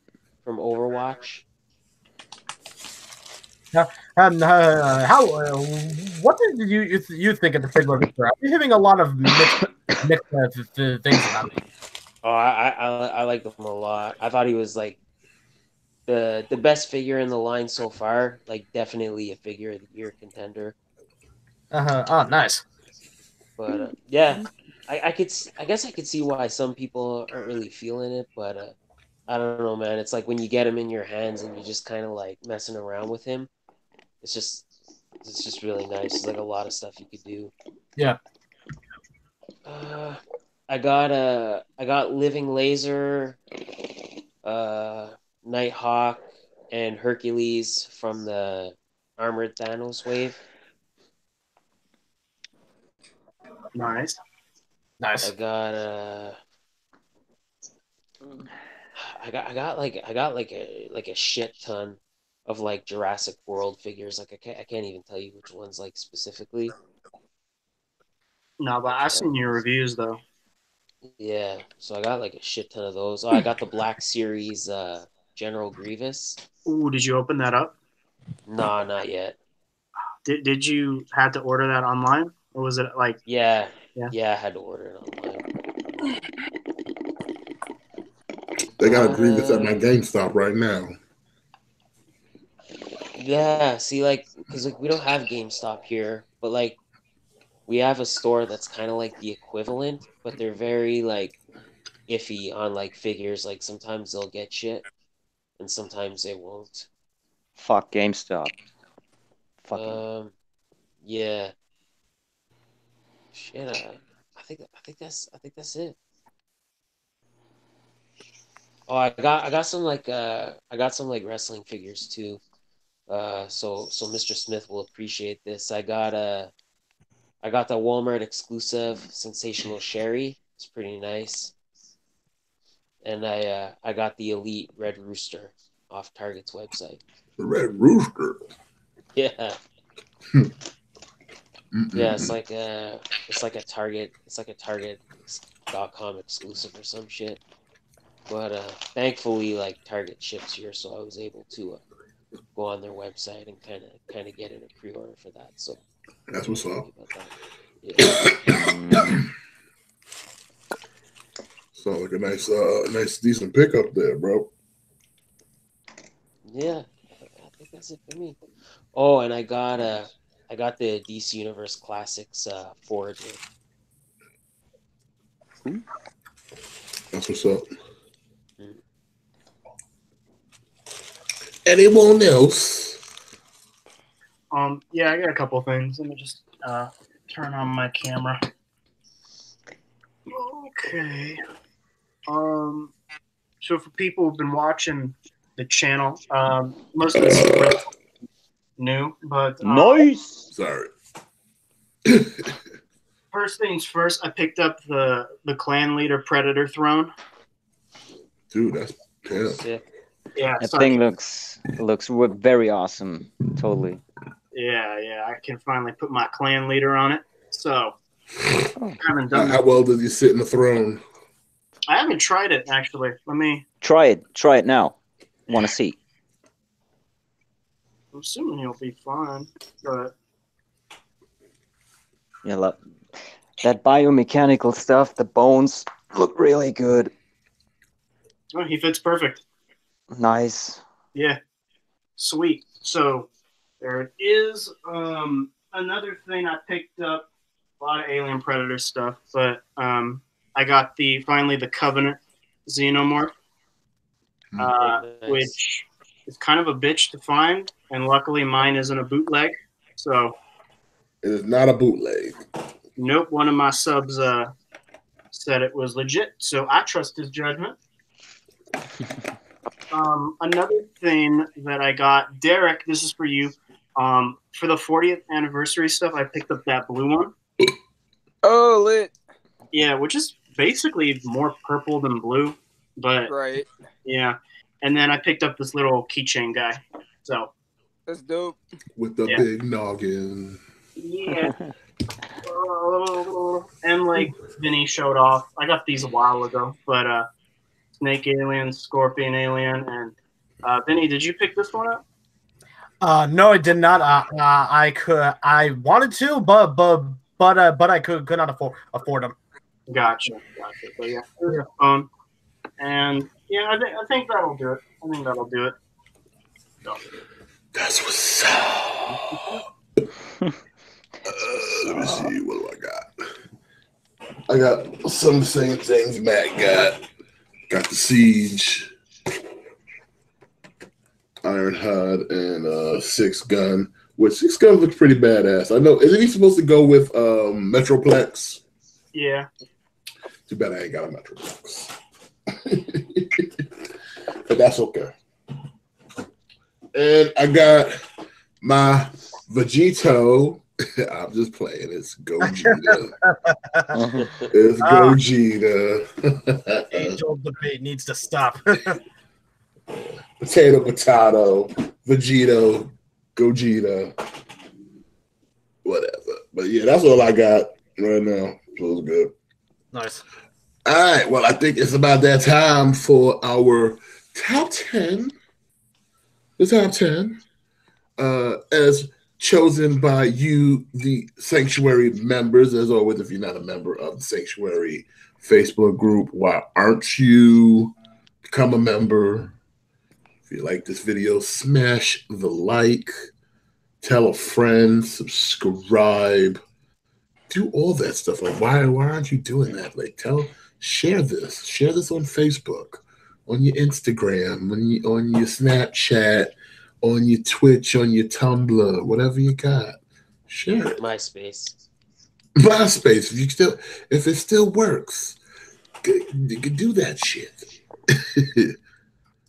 from Overwatch. What did you think of the Figma Reaper? I've been hearing a lot of mixed things about it. Oh, I liked him a lot. I thought he was like the best figure in the line so far. Like definitely a figure of the year contender. Oh, nice. But yeah. I guess I could see why some people aren't really feeling it, but I don't know, man. It's like when you get him in your hands and you're just kind of like messing around with him. It's just really nice. There's like a lot of stuff you could do. Yeah. I got Living Laser, Nighthawk, and Hercules from the Armored Thanos wave. Nice. Nice. I got like a shit ton of like Jurassic World figures. Like I can't even tell you which ones like specifically. No, but I've seen your reviews though. Yeah, so I got like a shit ton of those. Oh, I got the Black Series General Grievous. Ooh, did you open that up? No, not yet. Did you have to order that online? Or was it like... Yeah, I had to order it online. They got a Grievous at my GameStop right now. Yeah, see, like, because like, we don't have GameStop here, but, like, we have a store that's kind of like the equivalent, but they're very, like, iffy on, like, figures. Like, sometimes they'll get shit, and sometimes they won't. Fuck GameStop. Fuck them. Yeah. Shit, I think that's it. Oh, I got some like wrestling figures too. So Mr. Smith will appreciate this. I got the Walmart exclusive Sensational Sherry. It's pretty nice. And I got the Elite Red Rooster off Target's website. The Red Rooster. Yeah. Yeah, it's like a Target.com exclusive or some shit. But thankfully, like, Target ships here, so I was able to go on their website and kind of get in a pre-order for that. So that's what's up. Yeah. Sounds like a nice decent pickup there, bro. Yeah, I think that's it for me. Oh, and I got the DC Universe Classics Forge. That's what's up. Anyone else? Yeah, I got a couple things. Let me just turn on my camera. Okay. So for people who've been watching the channel, most of this is new, but nice. Sorry. First things first, I picked up the Clan Leader Predator Throne. Dude, that's sick. Yeah, that thing looks very awesome. Totally. Yeah, I can finally put my clan leader on it. So, how well does he sit in the throne? I haven't tried it actually. Let me try it now. Want to see? I'm assuming he'll be fine, but yeah, look, that biomechanical stuff. The bones look really good. Oh, he fits perfect. Nice. Yeah. Sweet. So there it is. Another thing I picked up, a lot of Alien Predator stuff, but I got finally the Covenant Xenomorph, nice. Which is kind of a bitch to find, and luckily mine isn't a bootleg. So it is not a bootleg. Nope. One of my subs said it was legit, so I trust his judgment. Another thing that I got, Derek, this is for you. For the 40th anniversary stuff, I picked up that blue one. Oh, lit. Yeah, which is basically more purple than blue. But right. Yeah. And then I picked up this little keychain guy. So that's dope. With the big noggin. Yeah. And like Vinny showed off, I got these a while ago, but Snake Alien, Scorpion Alien, and Vinny, did you pick this one up? No, I did not. I wanted to, but I could not afford them. Gotcha. But yeah, there's a phone, and yeah, I think that'll do it. So. That's what's up. Let me see, what do I got? I got some same things Matt got. Got the Siege, Ironhide, and Six Gun. Which Six Gun looks pretty badass. I know. Isn't he supposed to go with Metroplex? Yeah. Too bad I ain't got a Metroplex. But that's okay. And I got my Vegito. I'm just playing. It's Gogeta. It's Gogeta. Angel debate needs to stop. Potato, Vegito, Gogeta, whatever. But yeah, that's all I got right now. Feels good. Nice. All right. Well, I think it's about that time for our top 10. The top 10. As chosen by you, the Sanctuary members. As always, if you're not a member of the Sanctuary Facebook group, why aren't you? Become a member. If you like this video, smash the like, tell a friend, subscribe, do all that stuff. Like, why aren't you doing that? Like, share this on Facebook, on your Instagram, on your Snapchat, on your Twitch, on your Tumblr, whatever you got, share it. MySpace. If it still works, you can do that shit.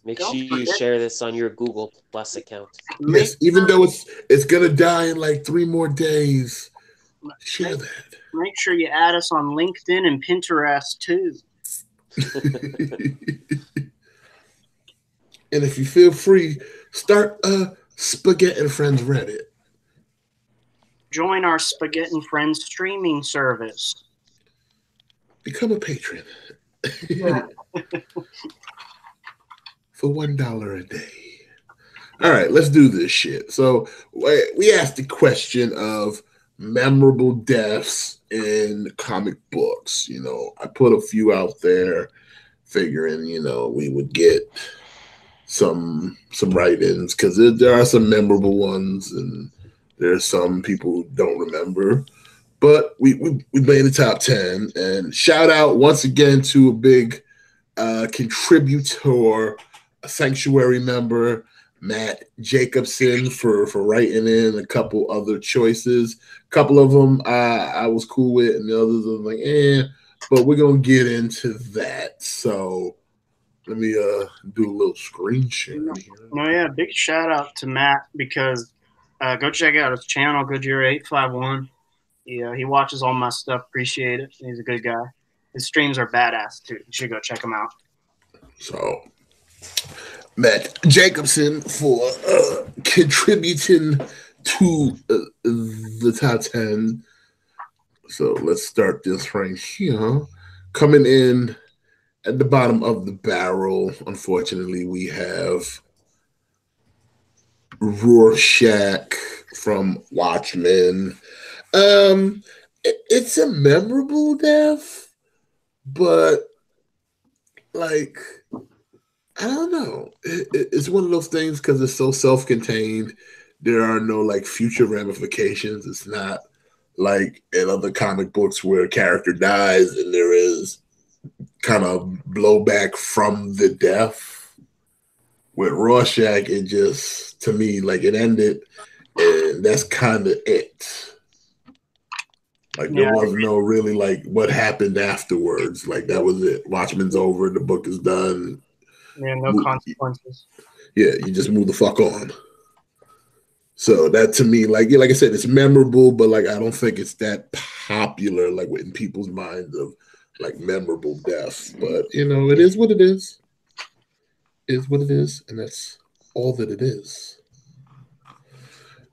Make sure you share this on your Google Plus account. Yes, even though it's gonna die in like 3 more days, share that. Make sure you add us on LinkedIn and Pinterest too. And if you feel free, start a Spaghetti and Friends Reddit. Join our Spaghetti and Friends streaming service. Become a patron Yeah. For $1 a day. All right, let's do this shit. So we asked the question of memorable deaths in comic books. You know, I put a few out there figuring, you know, we would get some write-ins because there are some memorable ones and there's some people who don't remember. But we made the top 10. And shout out once again to a big contributor, a Sanctuary member, Matt Jacobson, for writing in a couple other choices. A couple of them I was cool with, and the others I was like, eh. But we're going to get into that. So let me do a little screen share here. Oh, yeah. Big shout out to Matt because go check out his channel, Goodyear851. Yeah, he watches all my stuff. Appreciate it. He's a good guy. His streams are badass, too. You should go check him out. So, Matt Jacobson for contributing to the top 10. So, let's start this right here. Coming in at the bottom of the barrel, unfortunately, we have Rorschach from Watchmen. It's a memorable death, but like, I don't know. It's one of those things because it's so self-contained. There are no like future ramifications. It's not like in other comic books where a character dies and there is kind of blowback from the death. With Rorschach, it just, to me, like it ended and that's kind of it. Like, there was no really, like, what happened afterwards. Like, that was it. Watchmen's over. The book is done. Yeah, no consequences. Yeah, you just move the fuck on. So that, to me, like I said, it's memorable, but, like, I don't think it's that popular, like, in people's minds of, like, memorable deaths. But, you know, it is what it is. It is what it is, and that's all that it is.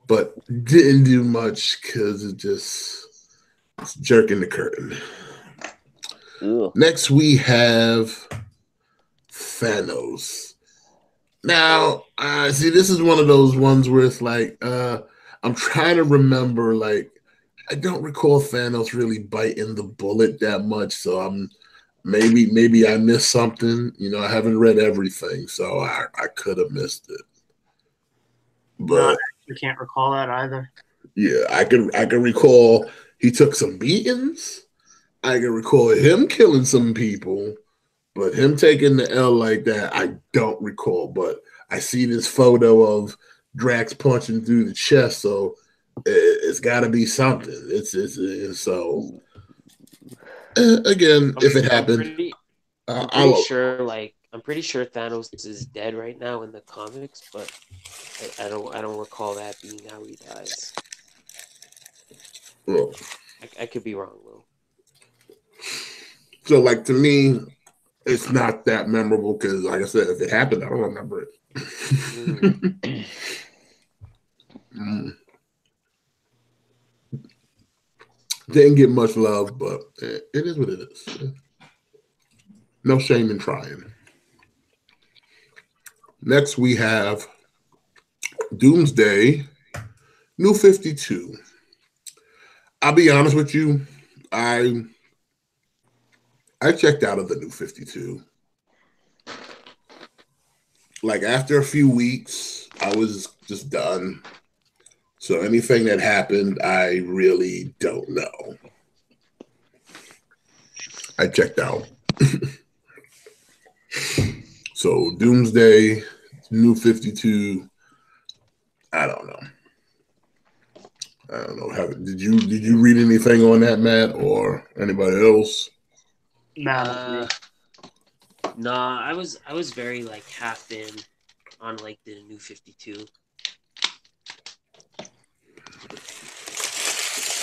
But didn't do much because it just... It's jerking the curtain. Ew. Next, we have Thanos. Now, see, this is one of those ones where it's like, I'm trying to remember, like, I don't recall Thanos really biting the bullet that much, so I'm maybe I missed something. You know, I haven't read everything, so I could have missed it. But I can't recall that either. Yeah, I can recall. He took some beatings. I can recall him killing some people, but him taking the L like that, I don't recall. But I see this photo of Drax punching through the chest, so it's got to be something. It's so. Again, if it happened, I'm pretty sure Thanos is dead right now in the comics, but I don't recall that being how he dies. Oh. I could be wrong, Lou. So, like, to me, it's not that memorable because, like I said, if it happened, I don't remember it. Didn't get much love, but it is what it is. No shame in trying. Next, we have Doomsday, New 52. I'll be honest with you, I checked out of the New 52. Like, after a few weeks, I was just done. So anything that happened, I really don't know. I checked out. So Doomsday, New 52, I don't know. I don't know. Did you read anything on that, Matt, or anybody else? Nah. I was very like half in on like the New 52.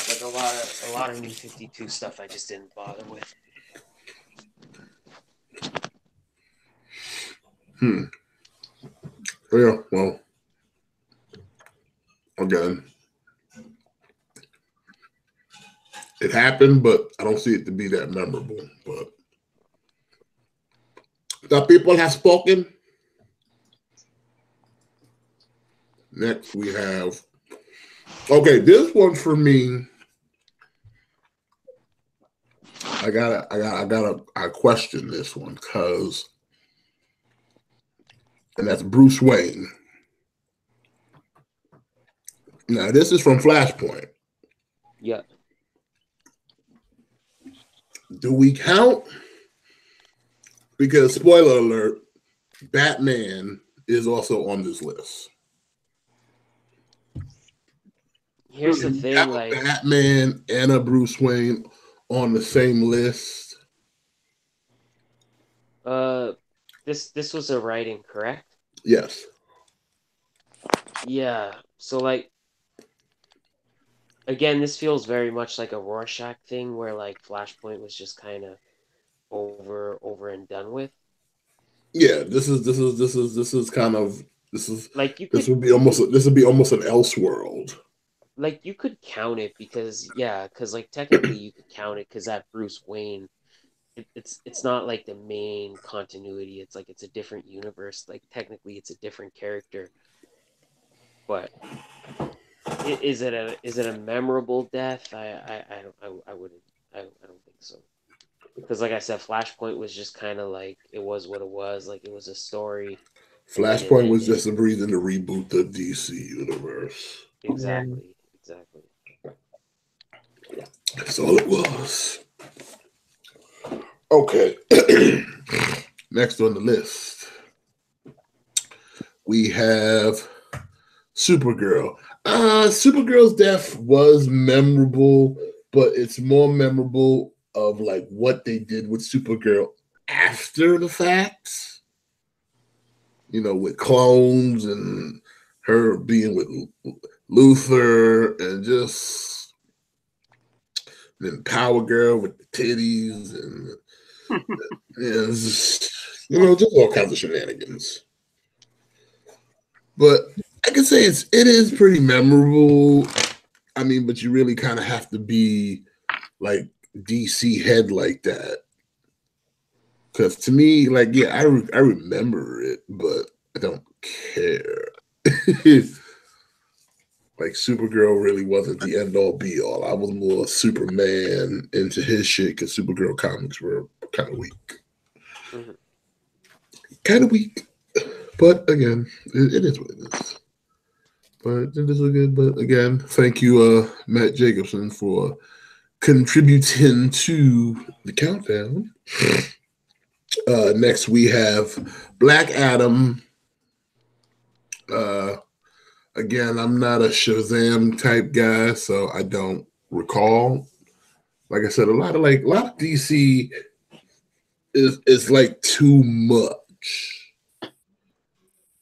Like a lot of New 52 stuff, I just didn't bother with. Yeah. Well. Again. It happened, but I don't see it to be that memorable. But The people have spoken. Next we have, okay, this one for me, I question this one because, and that's Bruce Wayne. Now this is from Flashpoint. Yeah. Do we count? Because spoiler alert, Batman is also on this list. Here's the thing, like Batman and a Bruce Wayne on the same list. This was a writing, correct? Yes. Yeah. So like again, this feels very much like a Rorschach thing where like Flashpoint was just kind of over and done with. Yeah, this would be almost an Elseworld. Like you could count it because like technically you could count it because that Bruce Wayne, it's not like the main continuity. It's like it's a different universe. Like technically it's a different character. But is it a memorable death? I don't think so. Because like I said, Flashpoint was just kind of like it was what it was. Like it was a story. Flashpoint was just a reason to reboot the DC universe. Exactly. That's all it was. Okay. Next on the list, we have Supergirl. Supergirl's death was memorable, but it's more memorable of like what they did with Supergirl after the fact. You know, with clones and her being with Luthor and just then Power Girl with the titties and just, you know, just all kinds of shenanigans. But I can say it is pretty memorable. I mean, but you really kind of have to be like DC head like that, because to me, like, yeah, I remember it, but I don't care. Like Supergirl really wasn't the end all be all. I was more Superman into his shit because Supergirl comics were kind of weak. Mm-hmm. Kind of weak. But again, it is what it is. But it is good. But again, thank you, Matt Jacobson, for contributing to the countdown. Next we have Black Adam. Again, I'm not a Shazam type guy, so I don't recall. Like I said, a lot of DC is like too much.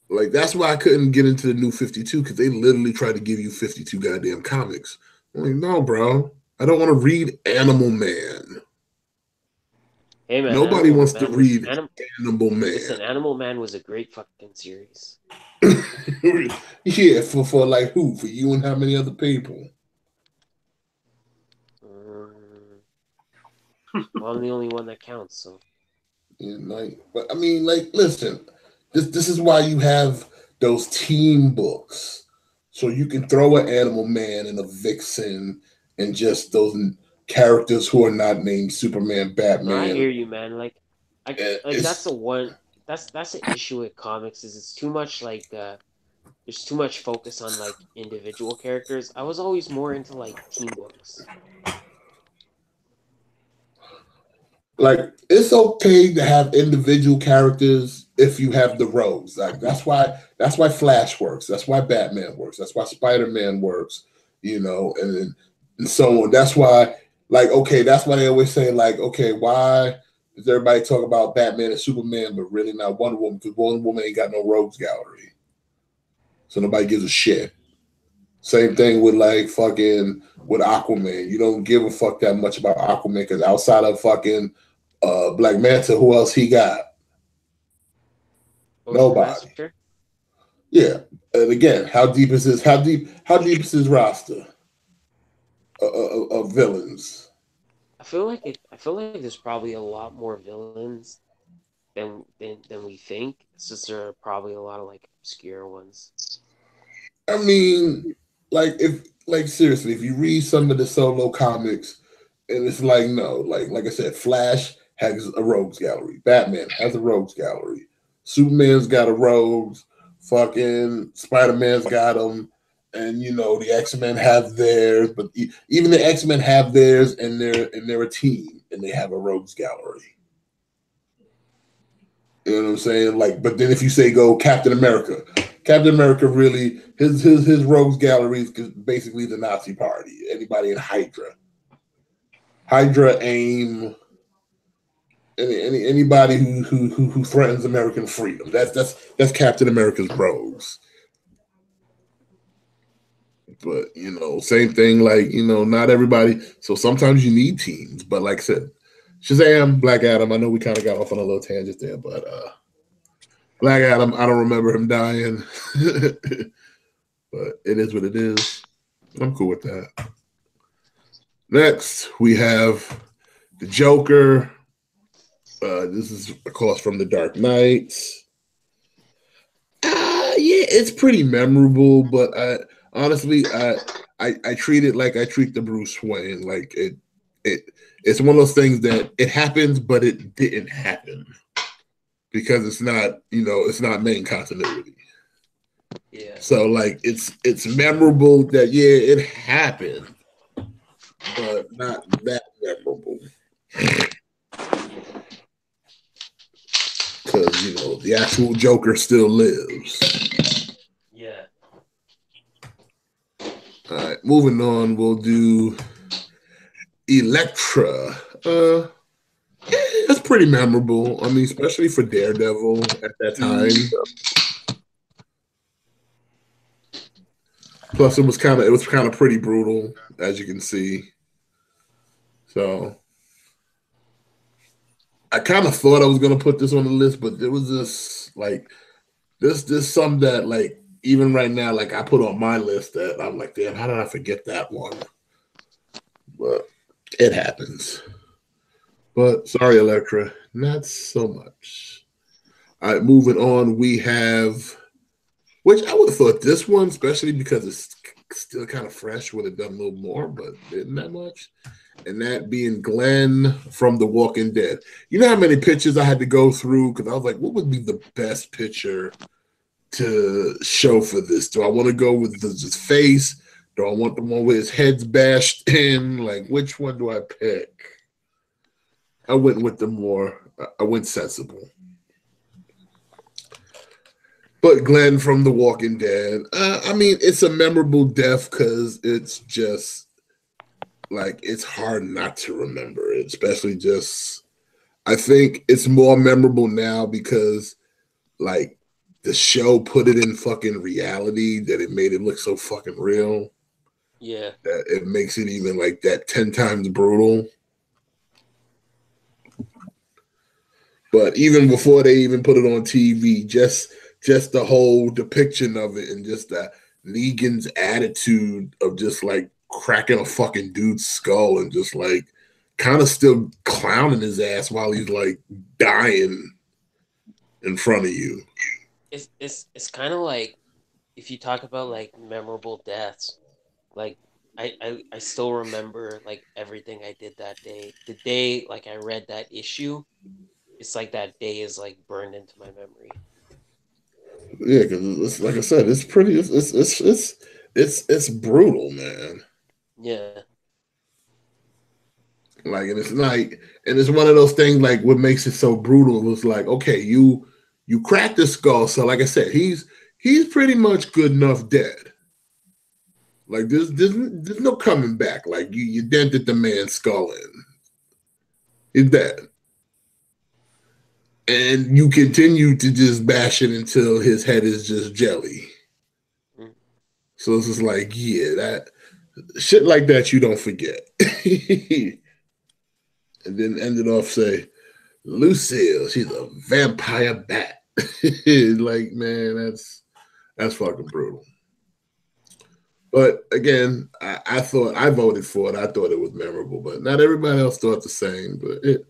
Like that's why I couldn't get into the new 52, because they literally tried to give you 52 goddamn comics. I'm like, no, bro, I don't want to read Animal Man. Hey man, nobody wants to read Animal Man. Listen, Animal Man was a great fucking series. Yeah, for like who? For you and how many other people? Well, I'm the only one that counts, so. Yeah, like, but I mean, like, listen, this is why you have those team books, so you can throw an Animal Man and a Vixen and just those characters who are not named Superman, Batman. I hear you, man. Like, that's the one. That's the issue with comics is it's too much like there's too much focus on like individual characters. I was always more into like team books. Like it's okay to have individual characters if you have the roles. Like that's why Flash works. That's why Batman works. That's why Spider-Man works. You know, and so on. That's why like okay. That's why they always say like okay, why does everybody talk about Batman and Superman, but really not Wonder Woman? Because Wonder Woman ain't got no rogues gallery, so nobody gives a shit. Same thing with like fucking with Aquaman. You don't give a fuck that much about Aquaman because outside of fucking Black Manta, who else he got? Nobody. Yeah, and again, how deep is his roster of villains? I feel like there's probably a lot more villains than we think. It's just there are probably a lot of like obscure ones. I mean, like seriously, if you read some of the solo comics, and it's like no, like I said, Flash has a rogues gallery, Batman has a rogues gallery, Superman's got a rogues, fucking Spider-Man's got them, and you know the X-Men have theirs, but even the X-Men have theirs, and they're a team, and they have a rogues gallery. You know what I'm saying? Like, but then if you say go Captain America really his rogues gallery is basically the Nazi Party. Anybody in Hydra, AIM, anybody who threatens American freedom. That's Captain America's rogues. But you know, same thing. Like you know, not everybody. So sometimes you need teams. But like I said, Shazam, Black Adam. I know we kind of got off on a little tangent there, but Black Adam. I don't remember him dying, but it is what it is. I'm cool with that. Next, we have the Joker. This is of course from The Dark Knight. Yeah, it's pretty memorable, but I honestly treat it like I treat the Bruce Wayne. Like it's one of those things that it happens, but it didn't happen because it's not, you know, it's not main continuity. Yeah. So like it's memorable that yeah, it happened, but not that memorable. Because you know the actual Joker still lives. Yeah. All right, moving on. We'll do Elektra. That's pretty memorable. I mean, especially for Daredevil at that time. Mm-hmm. Plus, it was kind of pretty brutal, as you can see. So, I kind of thought I was gonna put this on the list, but there was this like this some that like. Even right now, like I put on my list that I'm like, damn, how did I forget that one? But it happens. But sorry, Elektra, not so much. All right, moving on, we have, which I would have thought this one, especially because it's still kind of fresh, would have done a little more, but didn't that much. And that being Glenn from The Walking Dead. You know how many pictures I had to go through? Because I was like, what would be the best picture to show for this? Do I want to go with his face? Do I want the one where his head's bashed in? Like, which one do I pick? I went with the more, I went sensible. But Glenn from The Walking Dead, I mean, it's a memorable death because it's just, like, it's hard not to remember it, especially just, I think it's more memorable now because, like, the show put it in fucking reality that it made it look so fucking real. Yeah. That it makes it even like that 10 times brutal. But even before they even put it on TV, just the whole depiction of it and just that Negan's attitude of just like cracking a fucking dude's skull and just like kind of still clowning his ass while he's like dying in front of you. It's kind of like if you talk about like memorable deaths, like I still remember like everything I did that day. The day like I read that issue, it's like that day is like burned into my memory. Yeah, because like I said, it's pretty. It's brutal, man. Yeah. Like and it's one of those things like what makes it so brutal was like okay you cracked his skull, so like I said, he's pretty much good enough dead. Like there's no coming back. Like you dented the man's skull in. He's dead. And you continue to just bash it until his head is just jelly. So this is like, yeah, that shit like that you don't forget. And then ended off say, Lucille, she's a vampire bat. Like, man, that's fucking brutal. But again, I voted for it. I thought it was memorable, but not everybody else thought the same. But it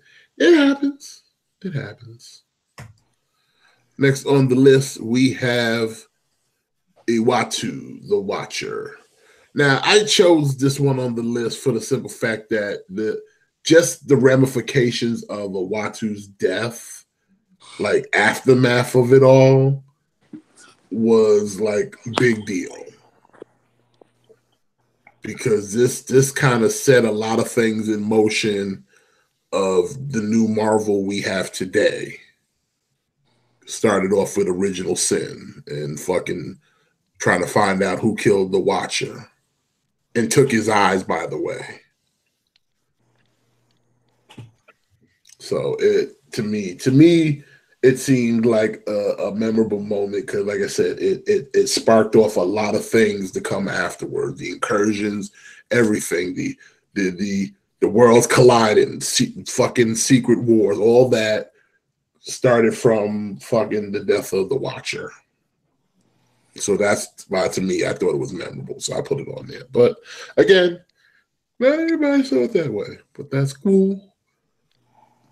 happens. It happens. Next on the list, we have Iwatu, the Watcher. Now, I chose this one on the list for the simple fact that the ramifications of Iwatu's death, like aftermath of it all, was like big deal. Because this kind of set a lot of things in motion of the new Marvel we have today. Started off with Original Sin and fucking trying to find out who killed the Watcher and took his eyes, by the way. So to me, it seemed like a memorable moment because, like I said, it sparked off a lot of things to come afterward. The incursions, everything, the worlds colliding, fucking secret wars, all that started from fucking the death of the Watcher. So that's why, to me, I thought it was memorable. So I put it on there. But again, not everybody saw it that way. But that's cool.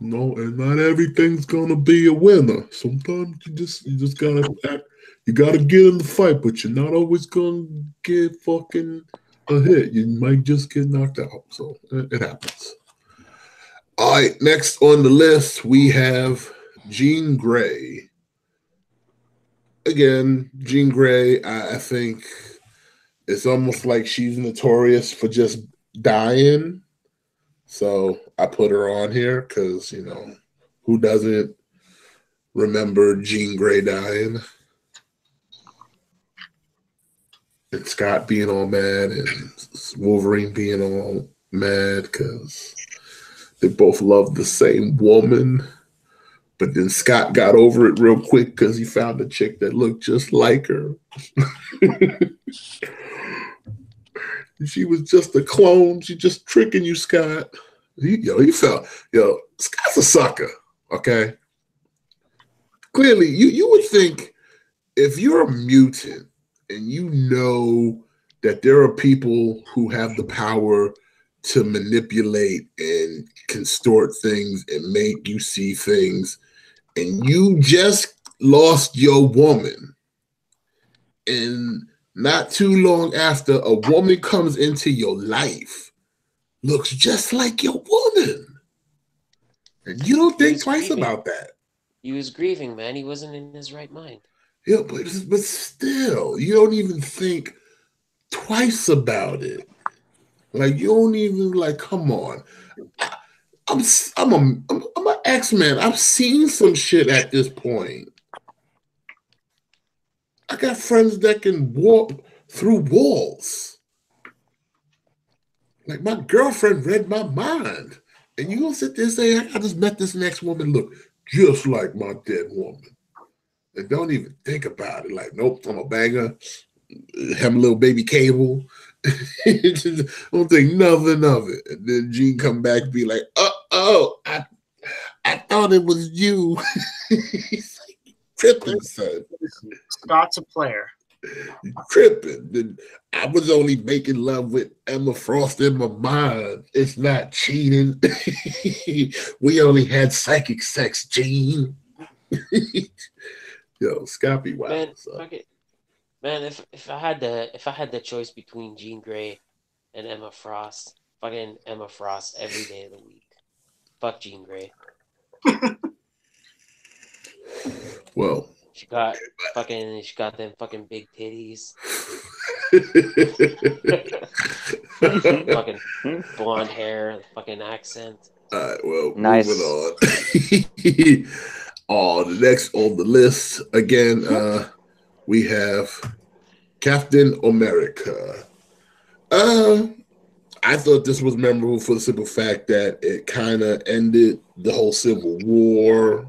No, and not everything's gonna be a winner. Sometimes you just gotta act. You gotta get in the fight, but you're not always gonna get fucking a hit. You might just get knocked out. So it happens. All right, next on the list we have Jean Grey. Again, Jean Grey, I think it's almost like she's notorious for just dying. So I put her on here because, you know, who doesn't remember Jean Grey dying? And Scott being all mad and Wolverine being all mad because they both loved the same woman. But then Scott got over it real quick because he found a chick that looked just like her. She was just a clone. She just tricking you, Scott. Scott's a sucker, okay? Clearly, you would think if you're a mutant and you know that there are people who have the power to manipulate and contort things and make you see things, and you just lost your woman, and not too long after a woman comes into your life, looks just like your woman, and you don't think twice about that. He was grieving, man. He wasn't in his right mind. Yeah, but still, you don't even think twice about it. Like, you don't even, like, come on. I'm an X-Man. I've seen some shit at this point. I got friends that can warp through walls. Like, my girlfriend read my mind. And you gonna sit there and say, I just met this next woman, look, just like my dead woman. And don't even think about it. Like, nope, I'm a banger. Have a little baby cable. Don't think nothing of it. And then Jean come back and be like, I thought it was you. He's like, tripping, son. Scott's a player. Tripping. I was only making love with Emma Frost in my mind. It's not cheating. We only had psychic sex, Gene. Yo, Scott be wild. Man, okay. Man, if I had the choice between Jean Grey and Emma Frost, fucking Emma Frost every day of the week. Fuck Jean Grey. Well. She got them fucking big titties. Fucking blonde hair, fucking accent. All right, well, nice. Moving on. The next on the list again, we have Captain America. I thought this was memorable for the simple fact that it kind of ended the whole Civil War.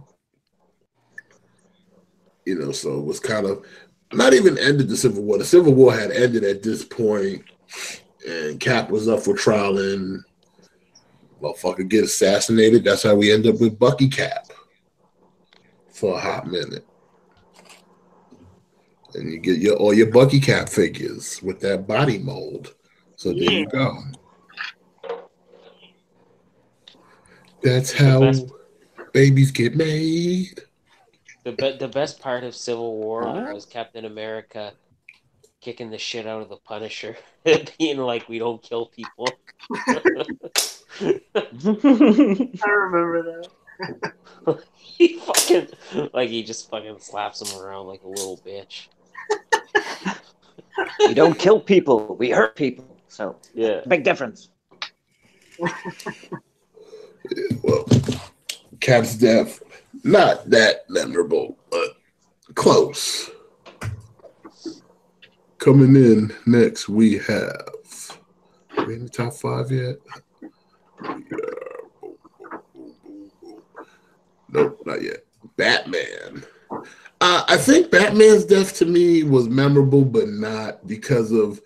You know, so it was kind of not even ended the Civil War. The Civil War had ended at this point, and Cap was up for trial, and motherfucker get assassinated. That's how we end up with Bucky Cap for a hot minute. And you get all your Bucky Cap figures with that body mold. So there you go. That's how babies get made. The best part of Civil War was Captain America kicking the shit out of the Punisher, being like, "We don't kill people." I remember that. he just slaps him around like a little bitch. We don't kill people; we hurt people. So yeah, big difference. Well, Cap's death, not that memorable, but close. Coming in next, we have. Are we in the top five yet? Nope, not yet. Batman. I think Batman's death to me was memorable, but not because of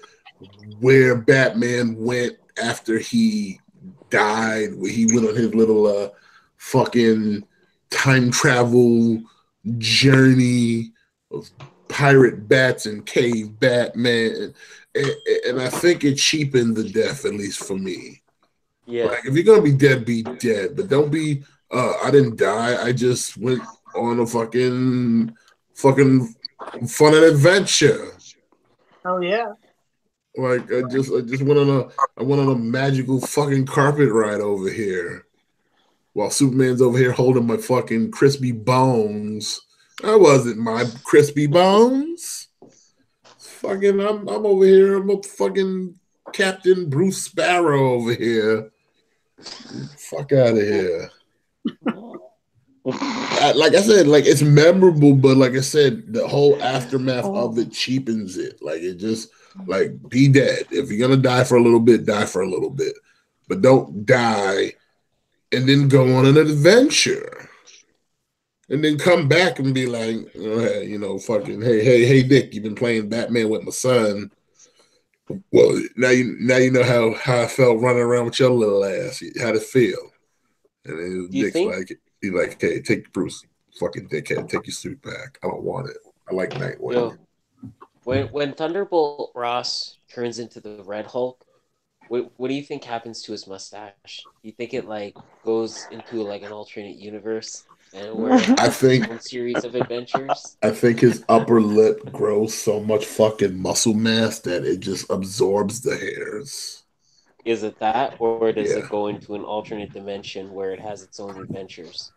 where Batman went after he died, where he went on his little fucking time travel journey of pirate bats and cave Batman, and I think it cheapened the death, at least for me. Yeah. Like, if you're gonna be dead, be dead, but don't be. I didn't die. I just went on a fucking fun and adventure. Oh yeah. Like I just went on a magical fucking carpet ride over here, while Superman's over here holding my fucking crispy bones. That wasn't my crispy bones. Fucking, I'm over here. I'm a fucking Captain Bruce Sparrow over here. Fuck out of here. Like I said, like it's memorable, but like I said, the whole aftermath of it cheapens it. Like it just, like be dead. If you're gonna die for a little bit, die for a little bit, but don't die and then go on an adventure. And then come back and be like, oh, you know, fucking, hey, Dick, you've been playing Batman with my son. Well, now you know how I felt running around with your little ass. How'd it feel? And then Dick's like, he's like, hey, take Bruce, fucking dickhead, take your suit back. I don't want it. I like Nightwing. No. When Thunderbolt Ross turns into the Red Hulk, what do you think happens to his mustache? Do you think it like goes into like an alternate universe? I think a series of adventures. I think his upper lip grows so much fucking muscle mass that it just absorbs the hairs. Is it that, or does it go into an alternate dimension where it has its own adventures?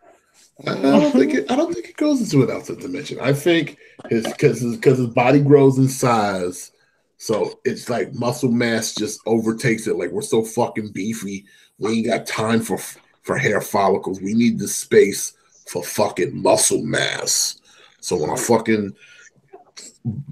I don't think it goes into an alternate dimension. I think because his body grows in size, so it's like muscle mass just overtakes it. Like we're so fucking beefy, we ain't got time for hair follicles. We need the space for fucking muscle mass. So when I fucking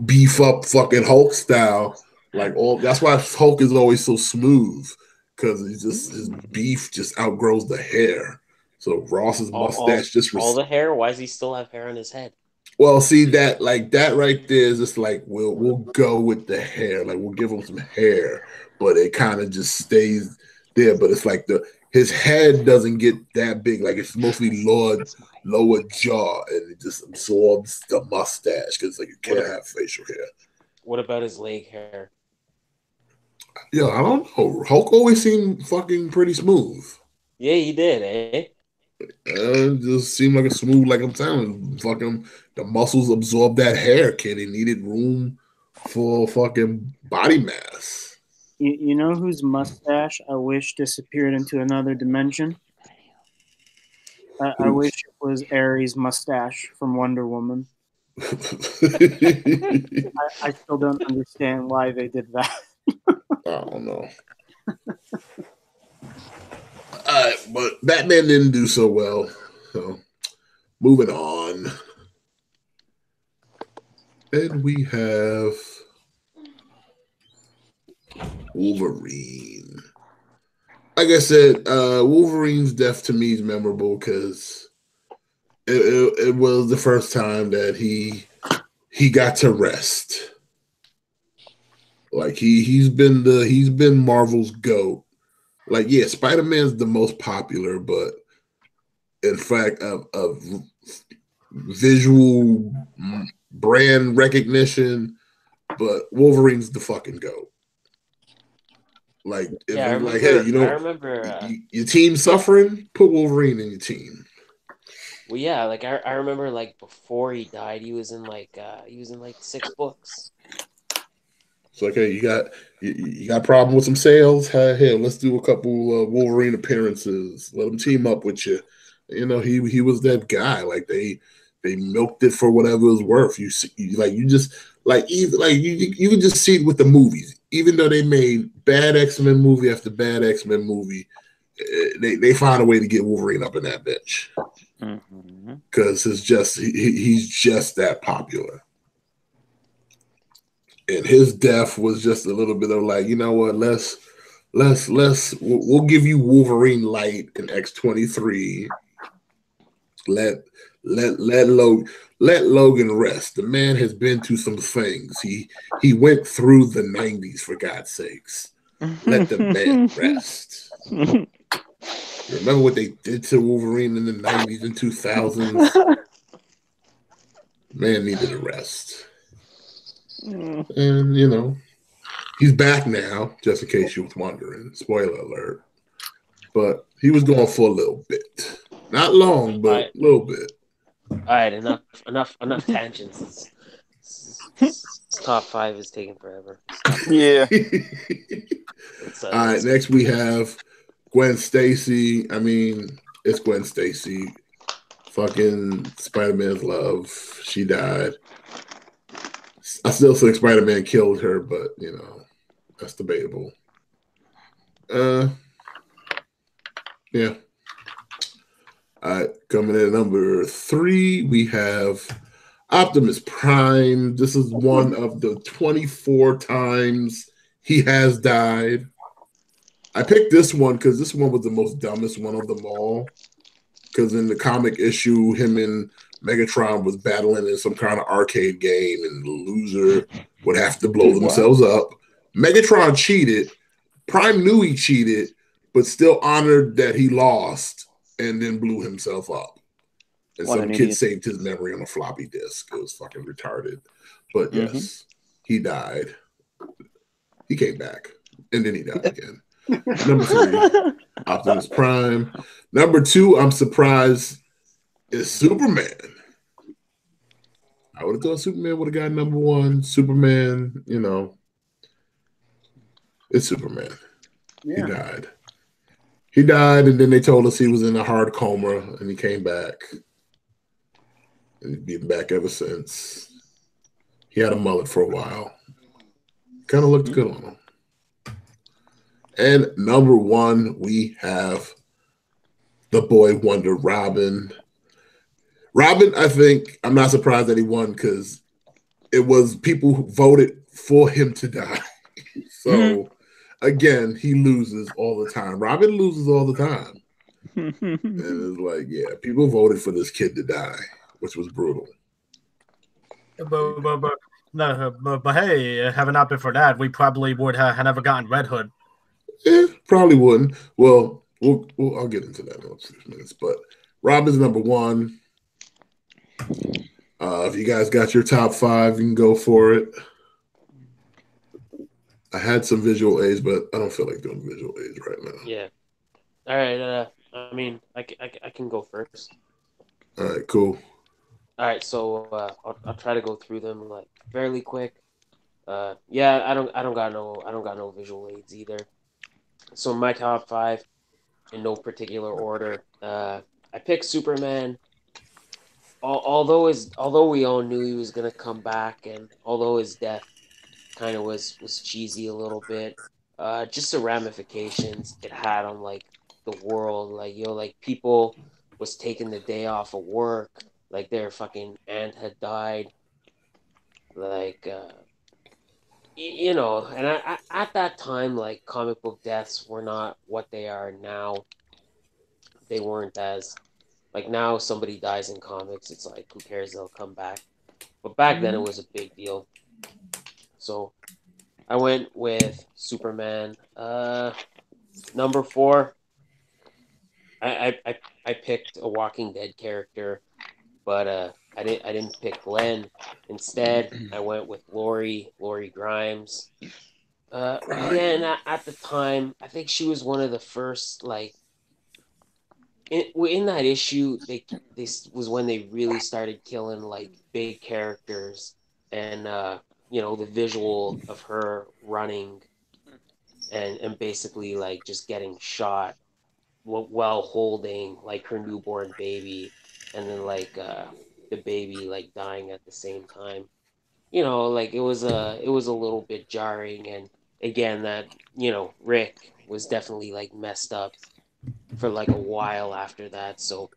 beef up fucking Hulk style, like all that's why Hulk is always so smooth, because he just his beef just outgrows the hair. So Ross's mustache just all the hair. Why does he still have hair on his head? Well, see that like that right there is just like we'll go with the hair, like we'll give him some hair, but it kind of just stays there. But it's like his head doesn't get that big. Like it's mostly lower jaw, and it just absorbs the mustache because like you can't have facial hair. What about his leg hair? Yeah, I don't know. Hulk always seemed fucking pretty smooth. Yeah, he did, eh? It just seemed like a smooth, like I'm telling you, fucking the muscles absorb that hair, kid. It needed room for fucking body mass. You know whose mustache I wish disappeared into another dimension? I wish it was Ares' mustache from Wonder Woman. I still don't understand why they did that. I don't know. But Batman didn't do so well. So moving on. And we have Wolverine. Like I said, Wolverine's death to me is memorable because it was the first time that he got to rest. Like he's been Marvel's GOAT. Like yeah, Spider-Man's the most popular, but in fact of visual brand recognition, but Wolverine's the fucking GOAT. Like, if yeah, remember, like, hey, you know, I remember, your team suffering, put Wolverine in your team. Well, yeah, like I remember, like before he died, he was in like 6 books. So okay, you got a problem with some sales? Here, let's do a couple Wolverine appearances. Let him team up with you. You know, he was that guy. Like they milked it for whatever it was worth. You see, like you just like even like you can just see it with the movies. Even though they made bad X-Men movie after bad X-Men movie, they found a way to get Wolverine up in that bitch. Because it's just he's just that popular, and his death was just a little bit of like, you know what, we'll give you Wolverine Light in X-23. Let Logan rest. The man has been through some things. He went through the 90s, for God's sakes. Let the man rest. Remember what they did to Wolverine in the 90s and 2000s? Man needed a rest. And, you know, he's back now, just in case you was wondering. Spoiler alert. But he was going for a little bit. Not long, but a little bit. All right, enough tangents. This top 5 is taking forever. Yeah. All right, next we have... Gwen Stacy, I mean, it's Gwen Stacy. Fucking Spider-Man's love. She died. I still think Spider-Man killed her, but, you know, that's debatable. Yeah. All right, coming in at number 3, we have Optimus Prime. This is one of the 24 times he has died. I picked this one because this one was the most dumbest one of them all. Because in the comic issue, him and Megatron was battling in some kind of arcade game, and the loser would have to blow themselves up. Megatron cheated. Prime knew he cheated, but still honored that he lost, and then blew himself up. And some kid saved his memory on a floppy disk. It was fucking retarded. But yes, he died. He came back, and then he died again. Number 3, Optimus Prime. Number 2, I'm surprised, is Superman. I would have thought Superman would have gotten number 1. Superman, you know, it's Superman. Yeah. He died. He died, and then they told us he was in a hard coma, and he came back. And he's been back ever since. He had a mullet for a while. Kind of looked good on him. And number 1, we have the boy wonder, Robin. Robin, I think, I'm not surprised that he won because it was people who voted for him to die. So, again, he loses all the time. Robin loses all the time. And it's like, yeah, people voted for this kid to die, which was brutal. But hey, having not been for that, we probably would have never gotten Red Hood. Yeah, probably wouldn't. Well, I'll get into that in a few minutes. But Robin's number 1. If you guys got your top 5, you can go for it. I had some visual aids, but I don't feel like doing visual aids right now. Yeah. All right. I mean, I can go first. All right. Cool. All right. So I'll try to go through them like fairly quick. Yeah. I don't got no visual aids either. So my top 5, in no particular order. I picked Superman. Although we all knew he was gonna come back, and although his death kind of was cheesy a little bit, just the ramifications it had on like the world, like people was taking the day off of work, like their fucking aunt had died, like. You know, and I, at that time, like, comic book deaths were not what they are now. They weren't as... Like, now somebody dies in comics, it's like, who cares, they'll come back. But back then, it was a big deal. So, I went with Superman. Number 4, I picked a Walking Dead character, but... I didn't pick Glenn. Instead, I went with Lori Grimes. Again, at the time, I think she was one of the first like in that issue, this was when they really started killing like big characters, and you know, the visual of her running and basically like just getting shot while holding like her newborn baby, and then like the baby like dying at the same time. You know, like it was a little bit jarring, and again, that, you know, Rick was definitely like messed up for like a while after that, so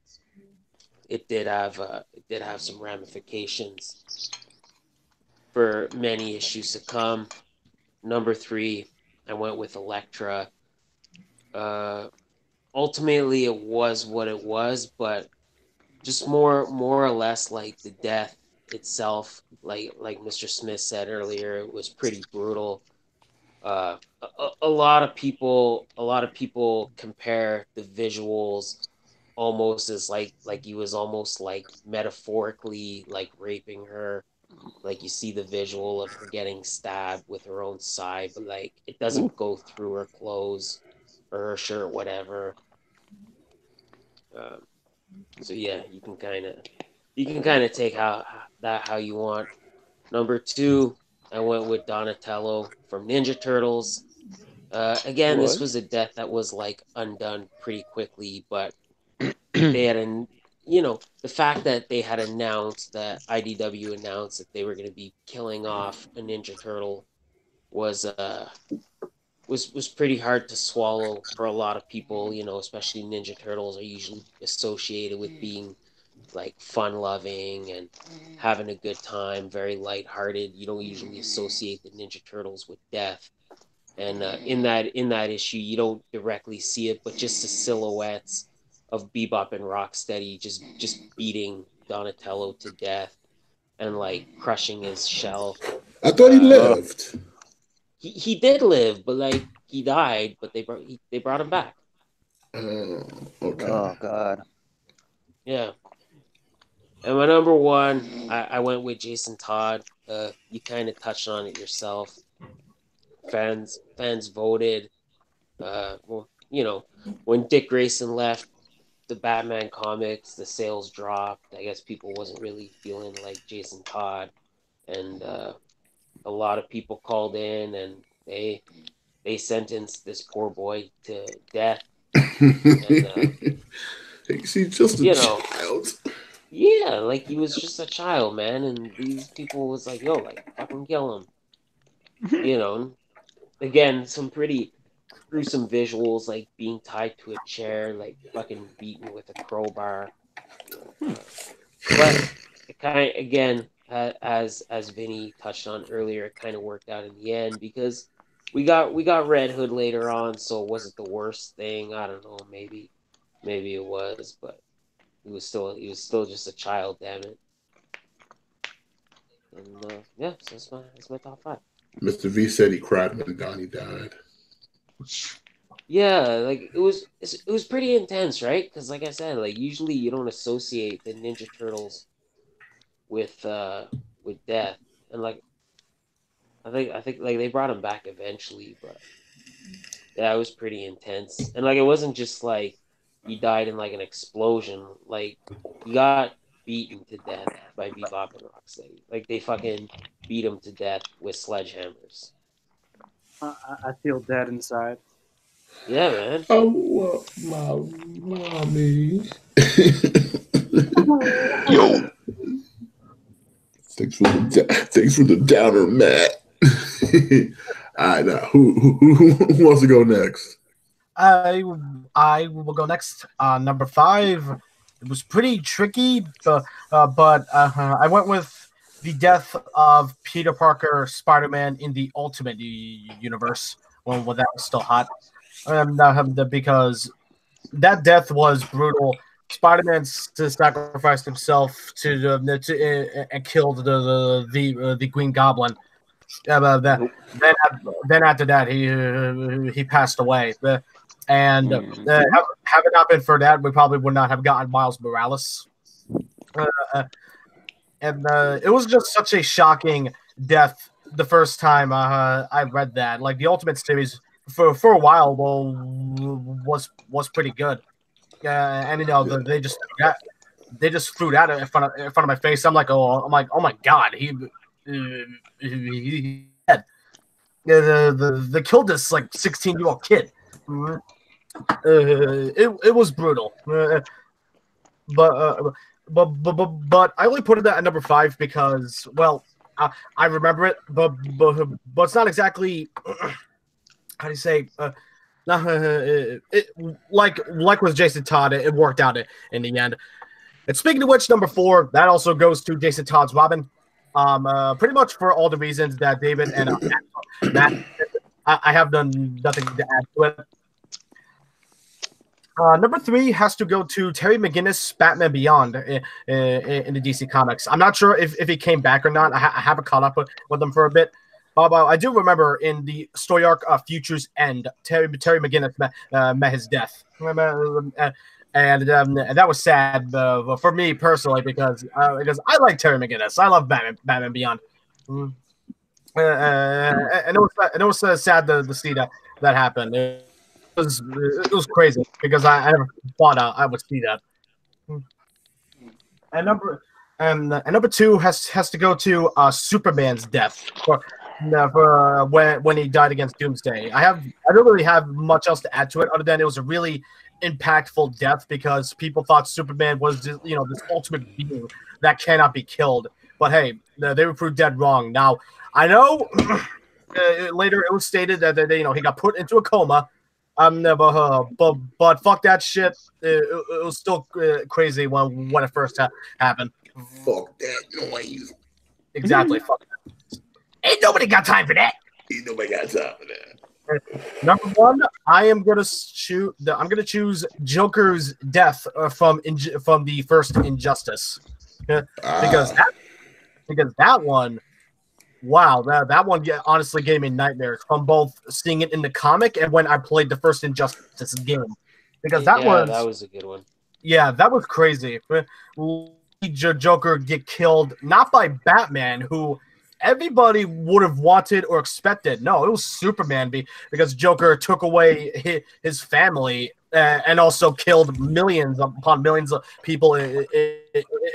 it did have some ramifications for many issues to come. Number 3, I went with Elektra. Ultimately, it was what it was, but just more or less like the death itself, like Mr. Smith said earlier, it was pretty brutal. A lot of people compare the visuals almost as like he was almost like metaphorically like raping her. Like you see the visual of her getting stabbed with her own side, but like it doesn't go through her clothes or her shirt, whatever. So yeah, you can kind of take how you want. Number 2, I went with Donatello from Ninja Turtles. Again, this was a death that was like undone pretty quickly, but they had the fact that they had announced that IDW announced that they were going to be killing off a Ninja Turtle was pretty hard to swallow for a lot of people. You know, especially Ninja Turtles are usually associated with being like fun-loving and having a good time, very lighthearted. You don't usually associate the Ninja Turtles with death. And in that issue, you don't directly see it, but just the silhouettes of Bebop and Rocksteady just beating Donatello to death and like crushing his shell. I thought he lived. He did live, but like he died, but they brought him back. Okay. Oh God. Yeah. And my number 1, I went with Jason Todd. You kind of touched on it yourself. Fans voted. Well, you know, when Dick Grayson left the Batman comics, the sales dropped. I guess people wasn't really feeling like Jason Todd, and a lot of people called in and they sentenced this poor boy to death. And, he's just a child. Yeah, like he was just a child, man, and these people was like, "Yo, like fucking kill him," you know. Again, some pretty gruesome visuals, like being tied to a chair, like fucking beaten with a crowbar. But it kind of, again, as Vinny touched on earlier, it kind of worked out in the end because we got Red Hood later on, so it wasn't the worst thing. I don't know, maybe it was, but. He was still just a child, damn it. And yeah, so that's my top 5. Mr. V said he cried when Donnie died. Yeah, like it was pretty intense, right? Because like I said, like usually you don't associate the Ninja Turtles with death, and like I think like they brought him back eventually, but yeah, it was pretty intense, and like it wasn't just like. He died in like an explosion. Like he got beaten to death by Bebop and Rocksteady. Like they fucking beat him to death with sledgehammers. I feel dead inside. Yeah, man. I want my mommy. Yo. Thanks for the downer, Matt. All right, now who wants to go next? I will go next. Number 5, it was pretty tricky, but I went with the death of Peter Parker, Spider-Man in the Ultimate Universe when that was still hot, because that death was brutal. Spider-Man sacrificed himself and killed the Green Goblin. Then after that, he passed away. And had it not been for that, we probably would not have gotten Miles Morales. And it was just such a shocking death the first time I read that. Like the Ultimate series for a while was pretty good. and they just threw that in front of my face. I'm like, oh my god, he dead. They killed this like 16-year-old kid. It was brutal. But I only put it at number 5 because, well, I remember it, but it's not exactly how do you say? Like with Jason Todd, it worked out in the end. And speaking of which, number 4, that also goes to Jason Todd's Robin. Pretty much for all the reasons that David and Matt, I have done nothing to add to it. Number 3 has to go to Terry McGinnis' Batman Beyond in the DC Comics. I'm not sure if he came back or not. I haven't caught up with him for a bit. But I do remember in the story arc of Future's End, Terry McGinnis met his death. And that was sad for me personally because I like Terry McGinnis. I love Batman Beyond. And it was sad to see that happen. It was crazy because I never thought I would see that. And number 2 has to go to Superman's death for when he died against Doomsday. I don't really have much else to add to it other than it was a really impactful death because people thought Superman was this ultimate being that cannot be killed. But hey, they were proved dead wrong. Now I know later it was stated that he got put into a coma. But fuck that shit. It was still crazy when it first happened. Fuck that noise. Exactly. Fuck that. Ain't nobody got time for that. Ain't nobody got time for that. Number 1, I am gonna shoot. I'm gonna choose Joker's death from the first Injustice because that one. Wow, that one honestly gave me nightmares from both seeing it in the comic and when I played the first Injustice game. Because that was a good one. Yeah, that was crazy. Joker get killed, not by Batman, who everybody would have wanted or expected. No, it was Superman because Joker took away his family and also killed millions upon millions of people in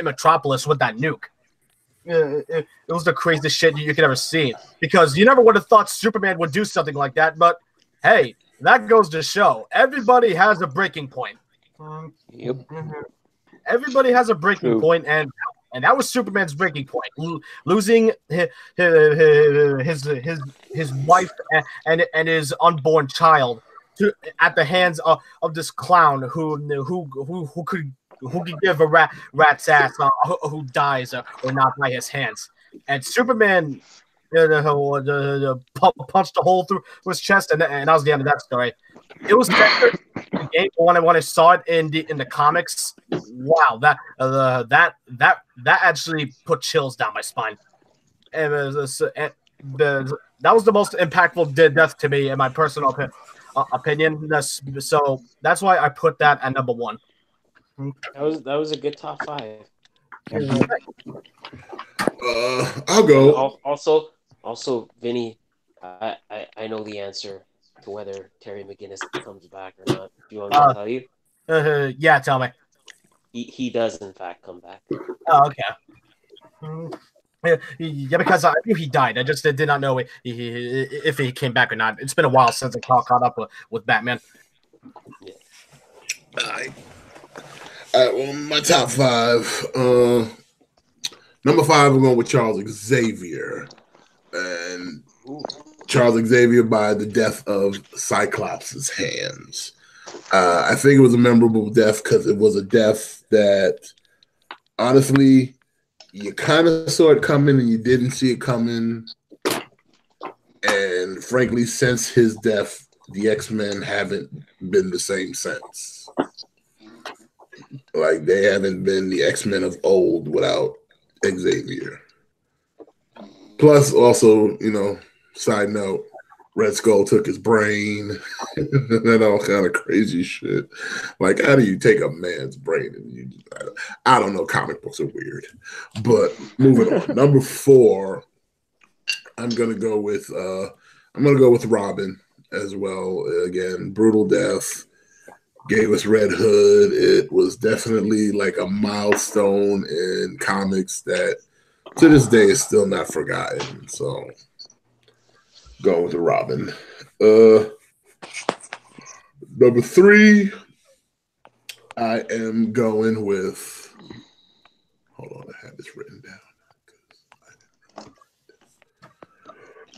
Metropolis with that nuke. It was the craziest shit you could ever see because you never would have thought Superman would do something like that. But hey, that goes to show everybody has a breaking point. Yep. Everybody has a breaking point, and that was Superman's breaking point, losing his wife and his unborn child at the hands of this clown who could give a rat's ass who dies or not by his hands. And Superman punched a hole through his chest, and that was the end of that story. It was the game when I saw it in the comics. Wow, that actually put chills down my spine. And that was the most impactful death to me in my personal opinion. So that's why I put that at number 1. That was a good top 5. I'll go. Also, Vinny, I know the answer to whether Terry McGinnis comes back or not. Do you want me to tell you? Yeah, tell me. He does in fact come back. Oh, okay. Yeah, because I knew he died. I just did not know if he came back or not. It's been a while since I caught up with Batman. Yeah. All right, well, my top 5. Number 5, we're going with Charles Xavier. And Charles Xavier by the death of Cyclops' hands. I think it was a memorable death because it was a death that, honestly, you kind of saw it coming and you didn't see it coming. And frankly, since his death, the X-Men haven't been the same since. Like, they haven't been the X-Men of old without Xavier. Plus, also, side note, Red Skull took his brain and all kind of crazy shit. Like, how do you take a man's brain? And I don't know. Comic books are weird. But moving on. Number 4, I'm gonna go with Robin as well. Again, brutal death. gave us Red Hood. It was definitely like a milestone in comics that to this day is still not forgotten. So go with the Robin. Number three, I am going with, hold on, I had this written down.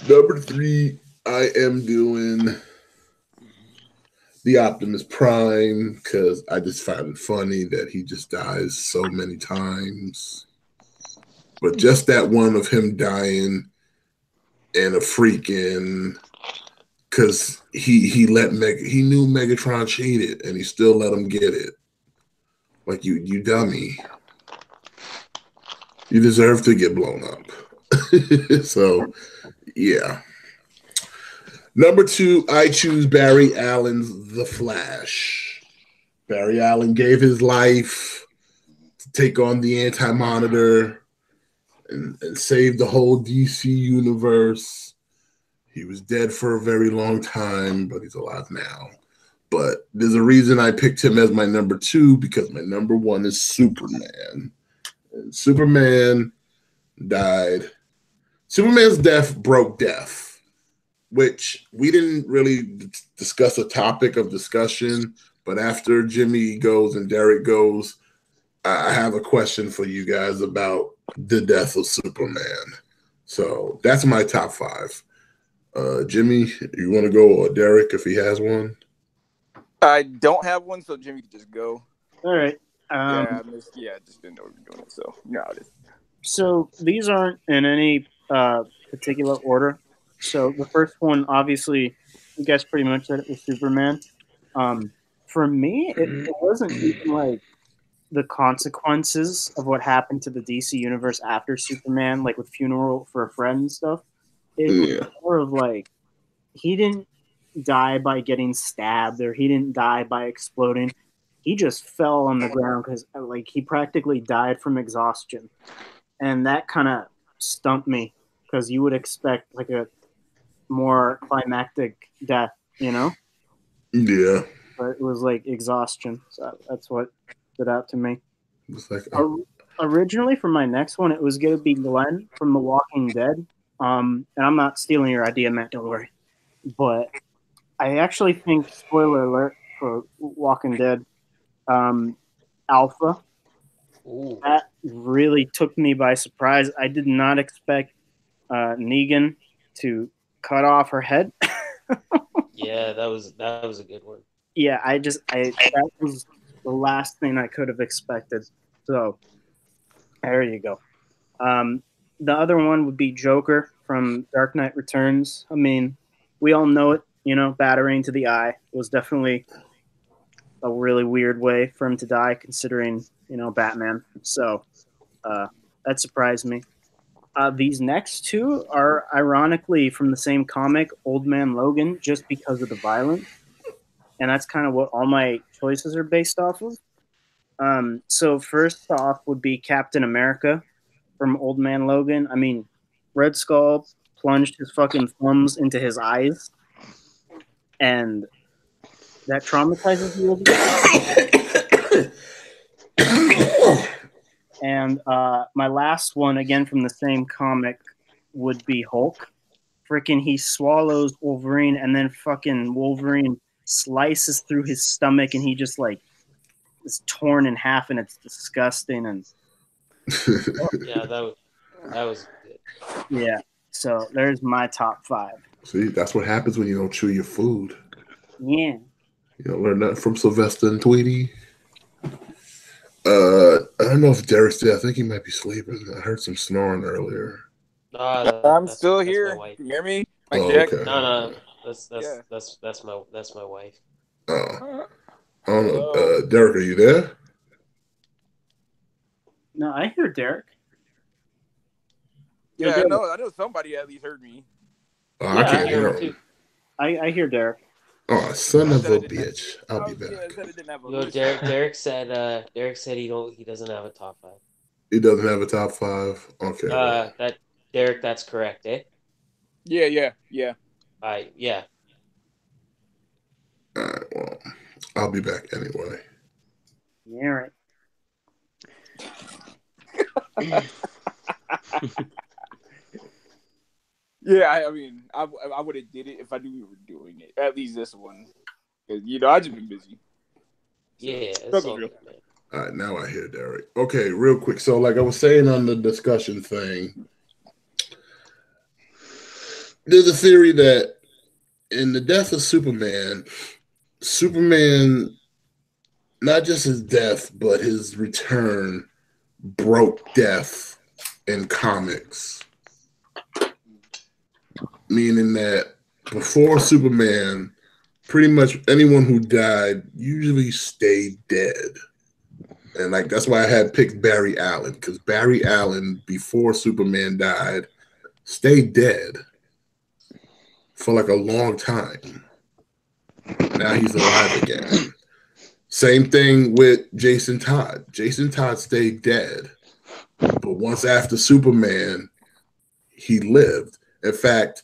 Number three, I am doing the Optimus Prime because I just find it funny that he just dies so many times. But just that one of him dying and a freaking, because he knew Megatron cheated and he still let him get it. Like, you dummy. You deserve to get blown up. So... yeah. Number two, I choose Barry Allen's The Flash. Barry Allen gave his life to take on the Anti-Monitor and save the whole DC universe. He was dead for a very long time, but he's alive now. But there's a reason I picked him as my number two, because my number one is Superman. And Superman died. Superman's death broke death, which we didn't really discuss a topic of discussion, but after Jimmy goes and Derek goes, I have a question for you guys about the death of Superman. So that's my top five. Jimmy, you want to go, or Derek if he has one? I don't have one, so Jimmy can just go. All right. I just didn't know we were doing it, so no. So these aren't in any particular order. So the first one, obviously, you guys pretty much said it was Superman. For me, it wasn't even like the consequences of what happened to the DC universe after Superman, like with Funeral for a Friend and stuff. It was more of like, he didn't die by getting stabbed, or he didn't die by exploding. He just fell on the ground because like he practically died from exhaustion. And that kind of stumped me, because you would expect like a more climactic death, you know? Yeah. But it was like exhaustion. So that's what stood out to me. Like, originally, for my next one, it was going to be Glenn from The Walking Dead. And I'm not stealing your idea, Matt, don't worry. But I actually think, spoiler alert for Walking Dead, Alpha. Ooh. That really took me by surprise. I did not expect Negan to cut off her head. Yeah, that was a good one. Yeah, that was the last thing I could have expected. So there you go. The other one would be Joker from Dark Knight Returns. I mean, we all know it. You know, battering to the eye was definitely a really weird way for him to die, considering, you know, Batman. So that surprised me. These next two are ironically from the same comic, Old Man Logan, just because of the violence. And that's kind of what all my choices are based off of. So first off would be Captain America from Old Man Logan. I mean, Red Skull plunged his fucking thumbs into his eyes. And that traumatizes you. And my last one, again from the same comic, would be Hulk. Freaking, he swallows Wolverine, and then fucking Wolverine slices through his stomach, and he just like is torn in half, and it's disgusting. And yeah, that was good. Yeah. So there's my top five. See, that's what happens when you don't chew your food. Yeah. You don't learn nothing from Sylvester and Tweety. I don't know if Derek's there. I think he might be sleeping. I heard some snoring earlier. I'm still here. You hear me? Okay. No. That's my wife. Oh. I don't know. Derek, are you there? No, I hear Derek. Yeah, I know somebody at least heard me. Oh, yeah, I can't hear him. I hear Derek. Oh, son of a bitch! I'll be back. No, Derek said he doesn't have a top five. He doesn't have a top five. Okay. Derek, that's correct, eh? Yeah. All right, well, I'll be back anyway. Yeah, right. Yeah, I mean, I would have did it if I knew we were doing it. At least this one, because you know I just been busy. Yeah. All right, now I hear Derek. Okay, real quick. So, like I was saying on the discussion thing, there's a theory that in the death of Superman, Superman, not just his death, but his return broke death in comics. Meaning that before Superman, pretty much anyone who died usually stayed dead. And like that's why I had picked Barry Allen, because Barry Allen, before Superman died, stayed dead for like a long time. Now he's alive again. Same thing with Jason Todd. Jason Todd stayed dead, but once after Superman, he lived. In fact,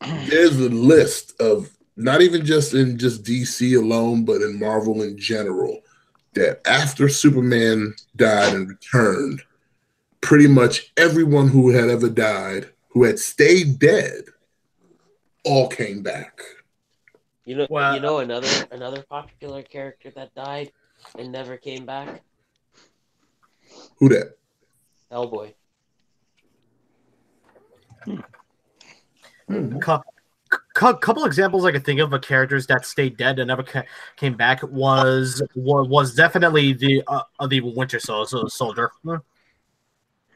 there's a list of, not even just in just DC alone, but in Marvel in general, that after Superman died and returned, pretty much everyone who had ever died, who had stayed dead, all came back. You know, wow. You know another popular character that died and never came back? Who that? Hellboy. Couple examples I could think of characters that stayed dead and never came back was definitely the Winter Soldier.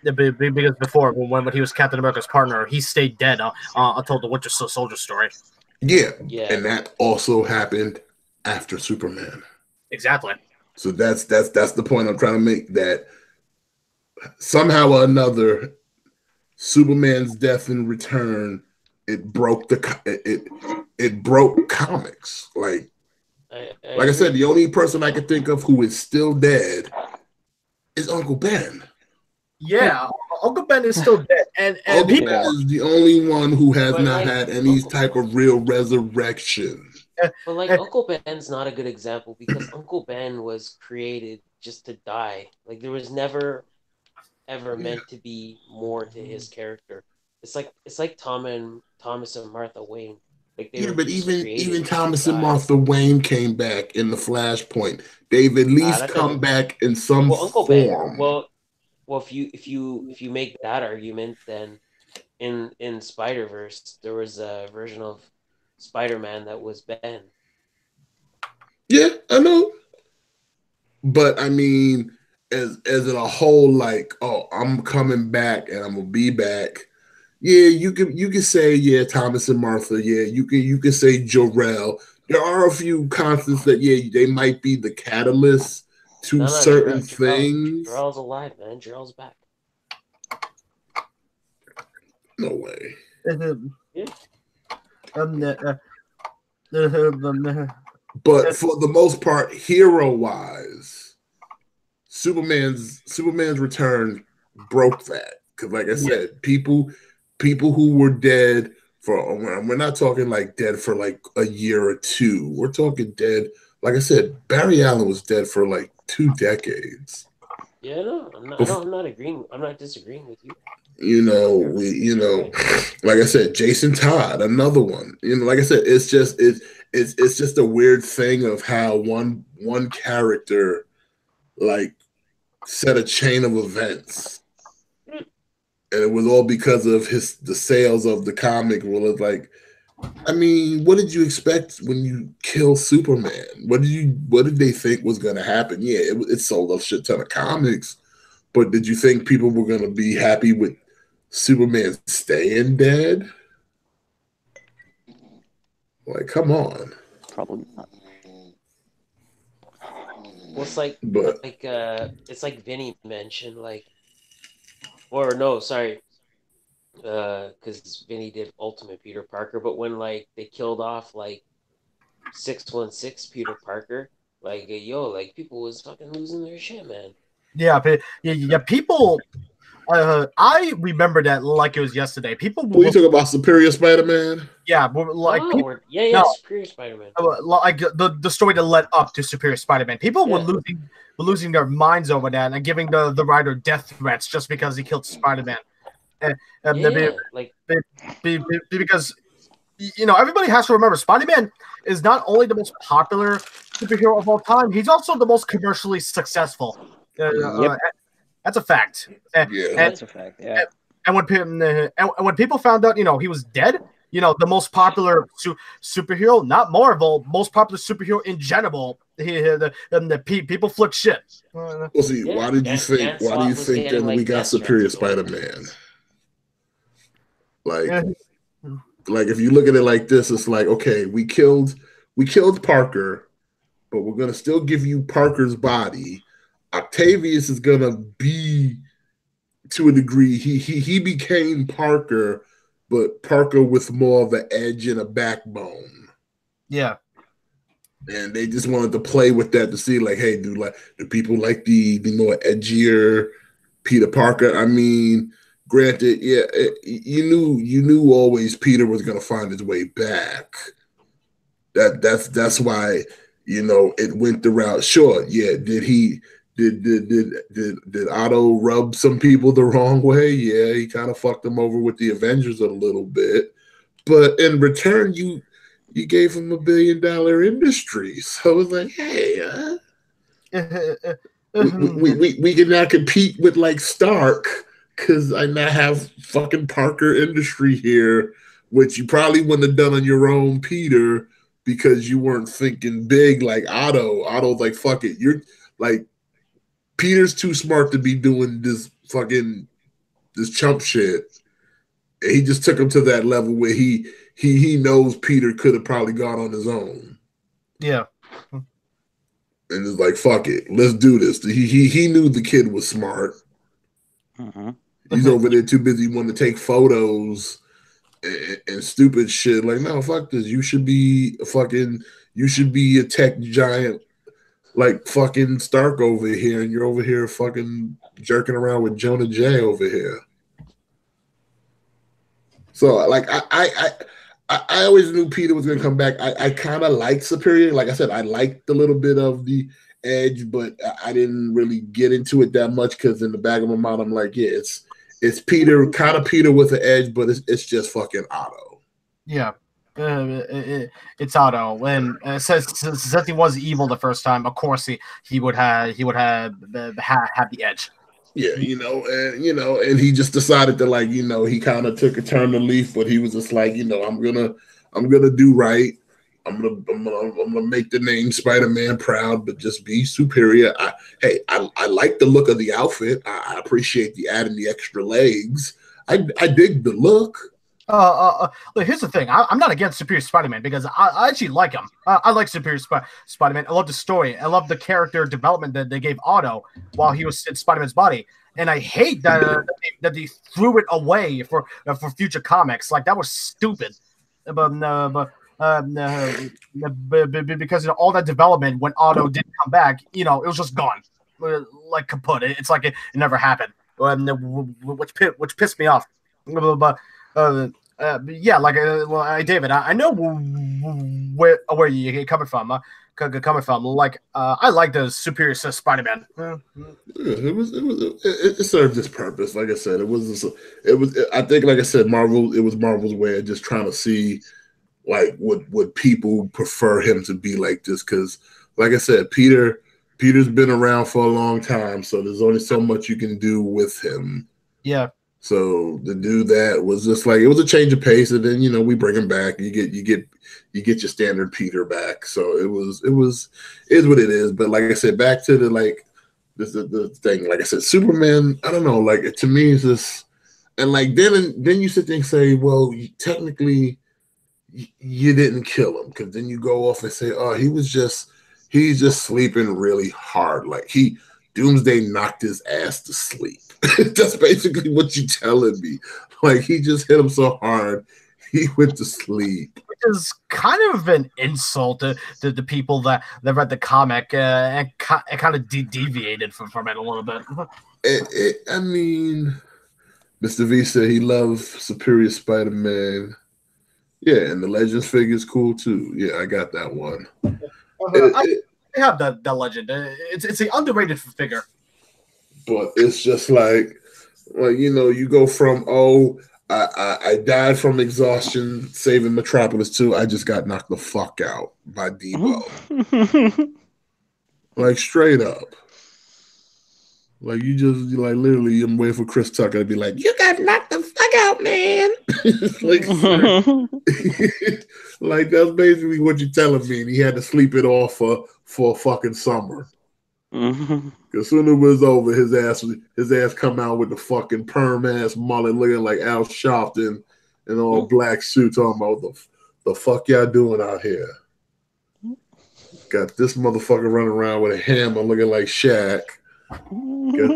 Because before, when he was Captain America's partner, he stayed dead until the Winter Soldier story. Yeah, and that also happened after Superman. Exactly. So that's the point I'm trying to make, that somehow or another, Superman's death and return, it broke it broke comics. Like I said, the only person I could think of who is still dead is Uncle Ben. Yeah, Uncle Ben is still dead, and Uncle Ben is the only one who has not had any type of real resurrection. But like Uncle Ben's not a good example, because Uncle Ben was created just to die. Like there was never ever meant to be more to his character. It's like Thomas and Martha Wayne. Like they but even Thomas and Martha Wayne came back in the Flashpoint. They've at least come back in some form. Well, if you make that argument, then in Spider-Verse there was a version of Spider-Man that was Ben. Yeah, I know. But I mean, as in a whole, like, oh, I'm coming back and I'm gonna be back. Yeah, you can say Thomas and Martha. Yeah, you can say Jor-El. There are a few constants that they might be the catalyst to certain things. Jarrell's alive, man. Jarrell's back. No way. But for the most part, hero-wise, Superman's return broke that. Because, like I said, people who were dead for, we're not talking like dead for like a year or two. We're talking dead. Like I said, Barry Allen was dead for like 2 decades. Yeah, no, I'm not agreeing. I'm not disagreeing with you. You know, like I said, Jason Todd, another one. You know, like I said, it's just a weird thing of how one character like set a chain of events, and it was all because of the sales of the comic. Well, it's like, I mean, what did you expect when you kill Superman? What did they think was going to happen? Yeah, it sold a shit ton of comics, but did you think people were going to be happy with Superman staying dead? Like, come on. Probably not. Well, it's like, it's like Vinny mentioned, like, or no, sorry. Because Vinny did Ultimate Peter Parker, but when like they killed off like 616 Peter Parker, like people was fucking losing their shit, man. Yeah, people I remember that like it was yesterday. People were you talking about Superior Spider-Man? Yeah, but like Superior Spider-Man. Like the story that led up to Superior Spider-Man. People were losing their minds over that and giving the writer death threats just because he killed Spider-Man. And because you know, everybody has to remember Spider-Man is not only the most popular superhero of all time, he's also the most commercially successful. That's a fact. That's a fact. Yeah. And when people found out, you know, he was dead, you know, the most popular superhero, not Marvel, most popular superhero in general, people flipped shit. Well, see, why do you think that we got Superior Spider-Man? Like if you look at it like this, it's like, okay, we killed Parker, but we're gonna still give you Parker's body. Octavius is gonna be, to a degree, he became Parker, but Parker with more of an edge and a backbone. Yeah. And they just wanted to play with that to see, like, hey, do people like the more edgier Peter Parker? I mean, granted, yeah, you knew always Peter was gonna find his way back. That's why, you know, it went the route. Sure, yeah, did Otto rub some people the wrong way? Yeah, he kind of fucked them over with the Avengers a little bit, but in return, you gave him $1 billion industry. So it's like, hey, we can now compete with like Stark because I now have fucking Parker Industry here, which you probably wouldn't have done on your own, Peter, because you weren't thinking big like Otto. Otto's like, fuck it, you're like. Peter's too smart to be doing this fucking chump shit. He just took him to that level where he knows Peter could have probably gone on his own. Yeah. And it's like, fuck it, let's do this. He knew the kid was smart. Uh-huh. He's over there too busy wanting to take photos and stupid shit. Like, no, fuck this. You should be a tech giant. Like fucking Stark over here, and you're over here fucking jerking around with Jonah Jay over here. So like I always knew Peter was gonna come back. I kind of liked Superior. Like I said, I liked a little bit of the edge, but I didn't really get into it that much because in the back of my mind, I'm like, yeah, it's Peter, kind of Peter with the edge, but it's just fucking Otto. Yeah. It's Otto, and since he was evil the first time, of course he would have the edge. Yeah, you know, and he just decided to, like, you know, he kind of took a turn to leaf, but he was just like, you know, I'm gonna do right. I'm gonna make the name Spider-Man proud, but just be superior. I like the look of the outfit. I appreciate the adding the extra legs. I dig the look. Look, here's the thing. I'm not against Superior Spider-Man because I actually like him. I like Superior Spider-Man. I love the story. I love the character development that they gave Otto while he was in Spider-Man's body. And I hate that they threw it away for future comics. Like, that was stupid. But because of all that development, when Otto didn't come back, you know, it was just gone. Like kaput. It's like it never happened, which pissed me off. David, I know where you're coming from. I like the Superior Spider-Man. It served its purpose. Like I said, I think, like I said, Marvel. It was Marvel's way of just trying to see, like, would people prefer him to be like this? Because, like I said, Peter's been around for a long time, so there's only so much you can do with him. Yeah. So to do that was just like, it was a change of pace, and then, you know, we bring him back. You get your standard Peter back. So it is what it is. But like I said, back to the, like, this is the thing. Like I said, Superman. I don't know. Like, to me, it's just, and like then you sit there and say, well, technically, you didn't kill him, because then you go off and say, oh, he's just sleeping really hard. Like, he Doomsday knocked his ass to sleep. That's basically what you're telling me. Like, he just hit him so hard, he went to sleep. Which is kind of an insult to the people that read the comic and kind of deviated from it a little bit. I mean, Mr. V said he loves Superior Spider-Man. Yeah, and the Legends figure is cool too. Yeah, I got that one. I have the Legend. It's an underrated figure. But it's just like you know, you go from I died from exhaustion saving Metropolis 2. I just got knocked the fuck out by Debo. Like straight up. Like you just literally I'm waiting for Chris Tucker to be like, you got knocked the fuck out, man. Like that's basically what you're telling me. And he had to sleep it off for a fucking summer. Cause soon as it was over, his ass come out with the fucking perm ass mullet, looking like Al Sharpton in all black suit, talking about the fuck y'all doing out here. Got this motherfucker running around with a hammer, looking like Shaq. Got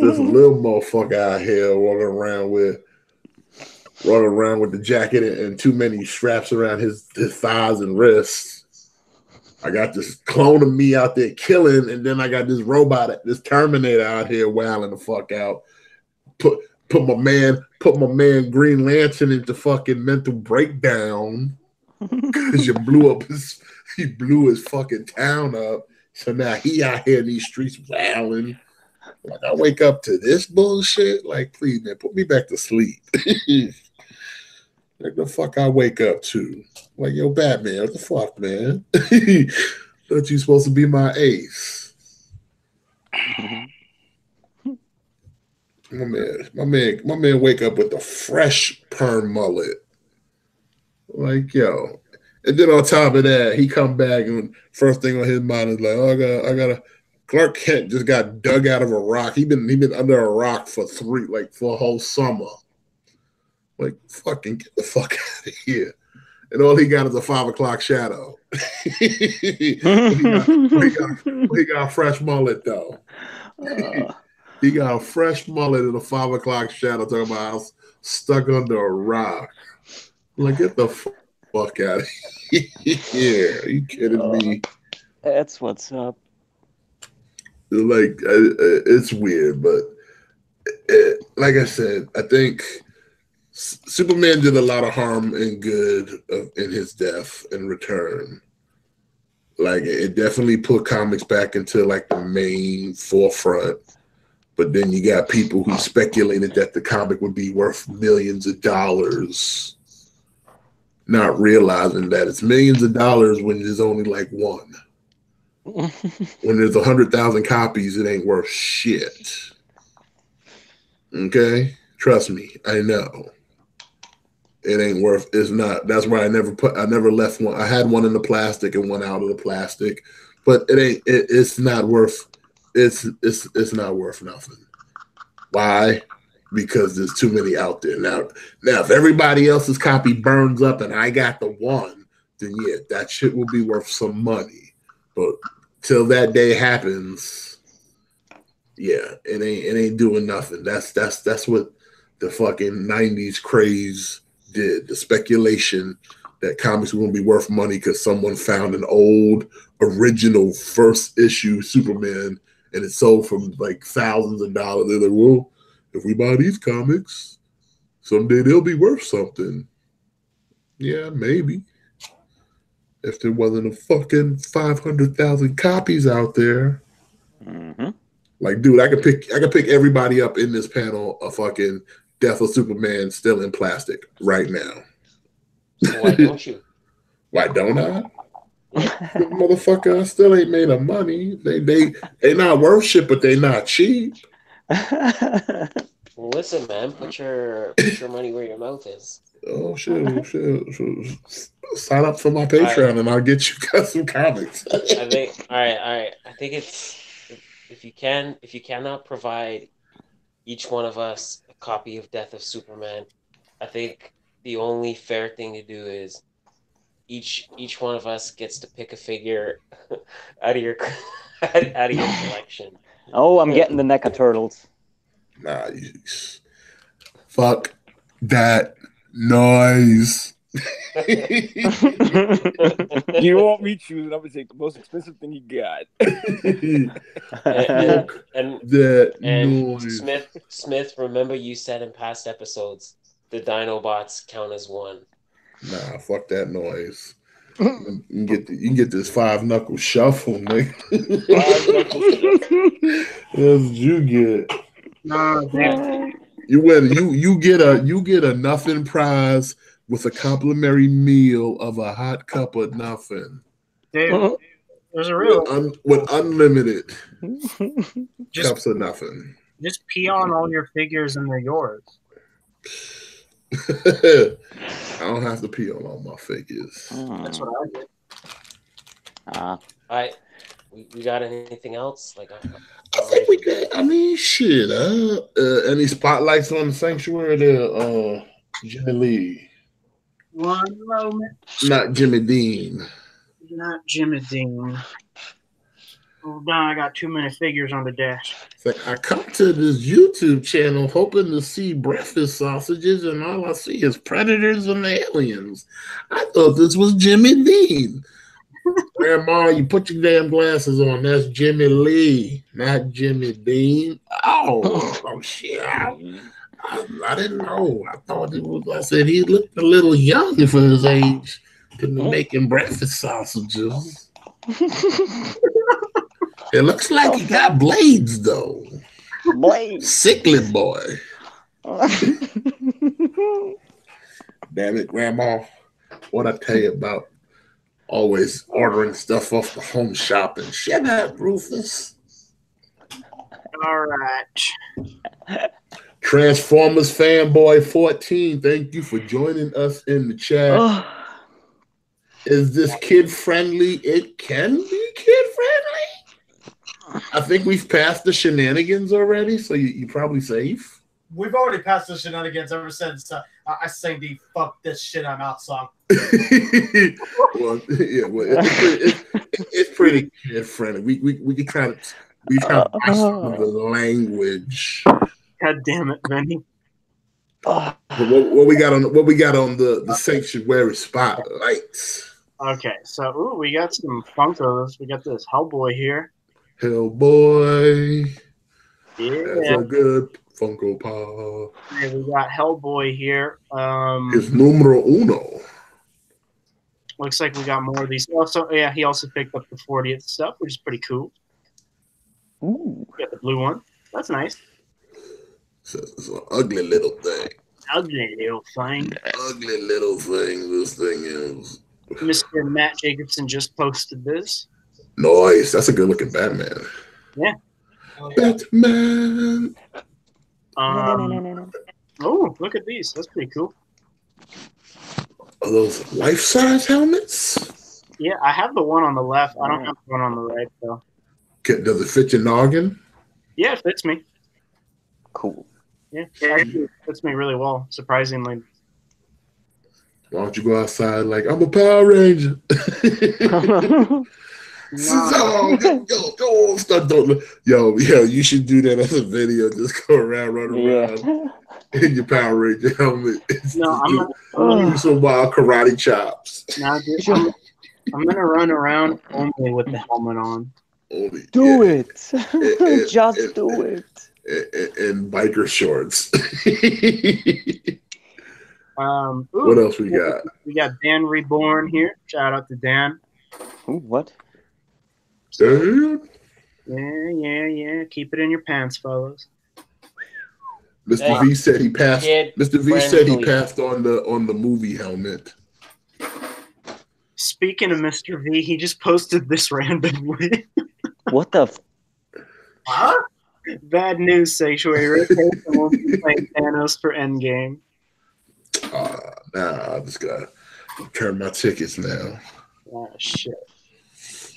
this little motherfucker out here walking around with the jacket and too many straps around his thighs and wrists. I got this clone of me out there killing, and then I got this robot, this Terminator out here wilding the fuck out. Put my man Green Lantern into fucking mental breakdown because he blew his fucking town up. So now he out here in these streets wilding. Like I wake up to this bullshit. Like please, man, put me back to sleep. Like the fuck I wake up to. Like, yo, Batman, what the fuck, man? Thought you supposed to be my ace. My man wake up with the fresh perm mullet. Like, yo. And then on top of that, he come back and first thing on his mind is like, oh, I gotta Clark Kent just got dug out of a rock. He been under a rock for a whole summer. Like, fucking get the fuck out of here. And all he got is a 5 o'clock shadow. he got a fresh mullet, though. He got a fresh mullet and a 5 o'clock shadow talking about I was stuck under a rock. I'm like, get the fuck out of here. Are you kidding me? That's what's up. Like, it's weird, but like I said, I think Superman did a lot of harm and good in his death and return. Like, it definitely put comics back into, like, the main forefront. But then you got people who speculated that the comic would be worth millions of dollars, not realizing that it's millions of dollars when there's only, like, one. When there's 100,000 copies, it ain't worth shit. Okay? Trust me, I know. It ain't worth, it's not. That's why I never left one. I had one in the plastic and one out of the plastic, but it's not worth nothing. Why? Because there's too many out there. Now if everybody else's copy burns up and I got the one, then yeah, that shit will be worth some money. But till that day happens, yeah, it ain't doing nothing. That's what the fucking 90s craze did, the speculation that comics were going to be worth money because someone found an old original first issue Superman and it sold for like thousands of dollars. They're like, well, if we buy these comics, someday they'll be worth something. Yeah, maybe. If there wasn't a fucking 500,000 copies out there. Mm-hmm. Like, dude, I could pick everybody up in this panel a fucking Death of Superman still in plastic right now. Why don't you? Why don't I? Motherfucker, I still ain't made of money. They not worth shit, but they not cheap. Listen, man, put your money where your mouth is. Oh shit. Sign up for my Patreon and I'll get you guys some comics. I think all right. I think it's if you cannot provide each one of us a copy of Death of Superman, I think the only fair thing to do is each one of us gets to pick a figure out of your collection. Oh, I'm getting the NECA Turtles. Nice. Fuck that noise. You want me choosing? I'm gonna take the most expensive thing you got. and Smith, remember you said in past episodes the Dinobots count as one. Nah, fuck that noise. You can get this five knuckle shuffle, nigga. That's what you get. Nah, man. You get a nothing prize with a complimentary meal of a hot cup of nothing. Damn, there's a real with unlimited cups of nothing. Just pee on all your figures and they're yours. I don't have to pee on all my figures. That's what I did. We got anything else? Like, I think we got. I mean, shit. Any spotlights on the sanctuary there? Jimmy Lee. One moment. Not Jimmy Dean. Not Jimmy Dean. Hold on, I got too many figures on the desk. Like, I come to this YouTube channel hoping to see breakfast sausages, and all I see is predators and aliens. I thought this was Jimmy Dean. Grandma, you put your damn glasses on. That's Jimmy Lee, not Jimmy Dean. Oh shit. I didn't know. I thought it was. I said he looked a little young for his age to be making breakfast sausages. It looks like he got blades though. Blades, sickly boy. Damn it, Grandma! What I tell you about always ordering stuff off the home shop and shut up, Rufus. All right. Transformers fanboy 14, thank you for joining us in the chat. Is this kid friendly? It can be kid friendly. I think we've passed the shenanigans already, so you're probably safe. We've already passed the shenanigans ever since I sang the "Fuck This Shit I'm Out" song. It's pretty kid friendly. We can kind of watch the language. God damn it, Vinny. What we got on the sanctuary spotlights? Okay, so we got some Funkos. We got this Hellboy here. Hellboy, yeah, that's a good Funko Pop. Okay, we got Hellboy here. It's numero uno. Looks like we got more of these. Also, yeah, he also picked up the 40th stuff, which is pretty cool. Ooh, we got the blue one. That's nice. It's an ugly little thing. Ugly little thing. Ugly little thing, this thing is. Mr. Matt Jacobson just posted this. Nice. That's a good looking Batman. Yeah. Batman. No. Oh, look at these. That's pretty cool. Are those life-size helmets? Yeah, I have the one on the left. I don't have the one on the right, though. Does it fit your noggin? Yeah, it fits me. Cool. Yeah, it fits me really well, surprisingly. Why don't you go outside like, I'm a Power Ranger? Yo, you should do that as a video. Just go around, run around in your Power Ranger helmet. Do some wild karate chops. Nah, dude, I'm going to run around only with the helmet on. Do it. Just do it. And biker shorts. What else we got? We got Dan Reborn here. Shout out to Dan. Ooh, what? Dude. Yeah. Keep it in your pants, fellas. Mr. V said he passed. Mr. V said he passed on the movie helmet. Speaking of Mr. V, he just posted this randomly. What the? Huh? Bad news, Sanctuary. Rick Harrison won't be playing Thanos for Endgame. Nah, I just gotta return my tickets now. Oh, shit.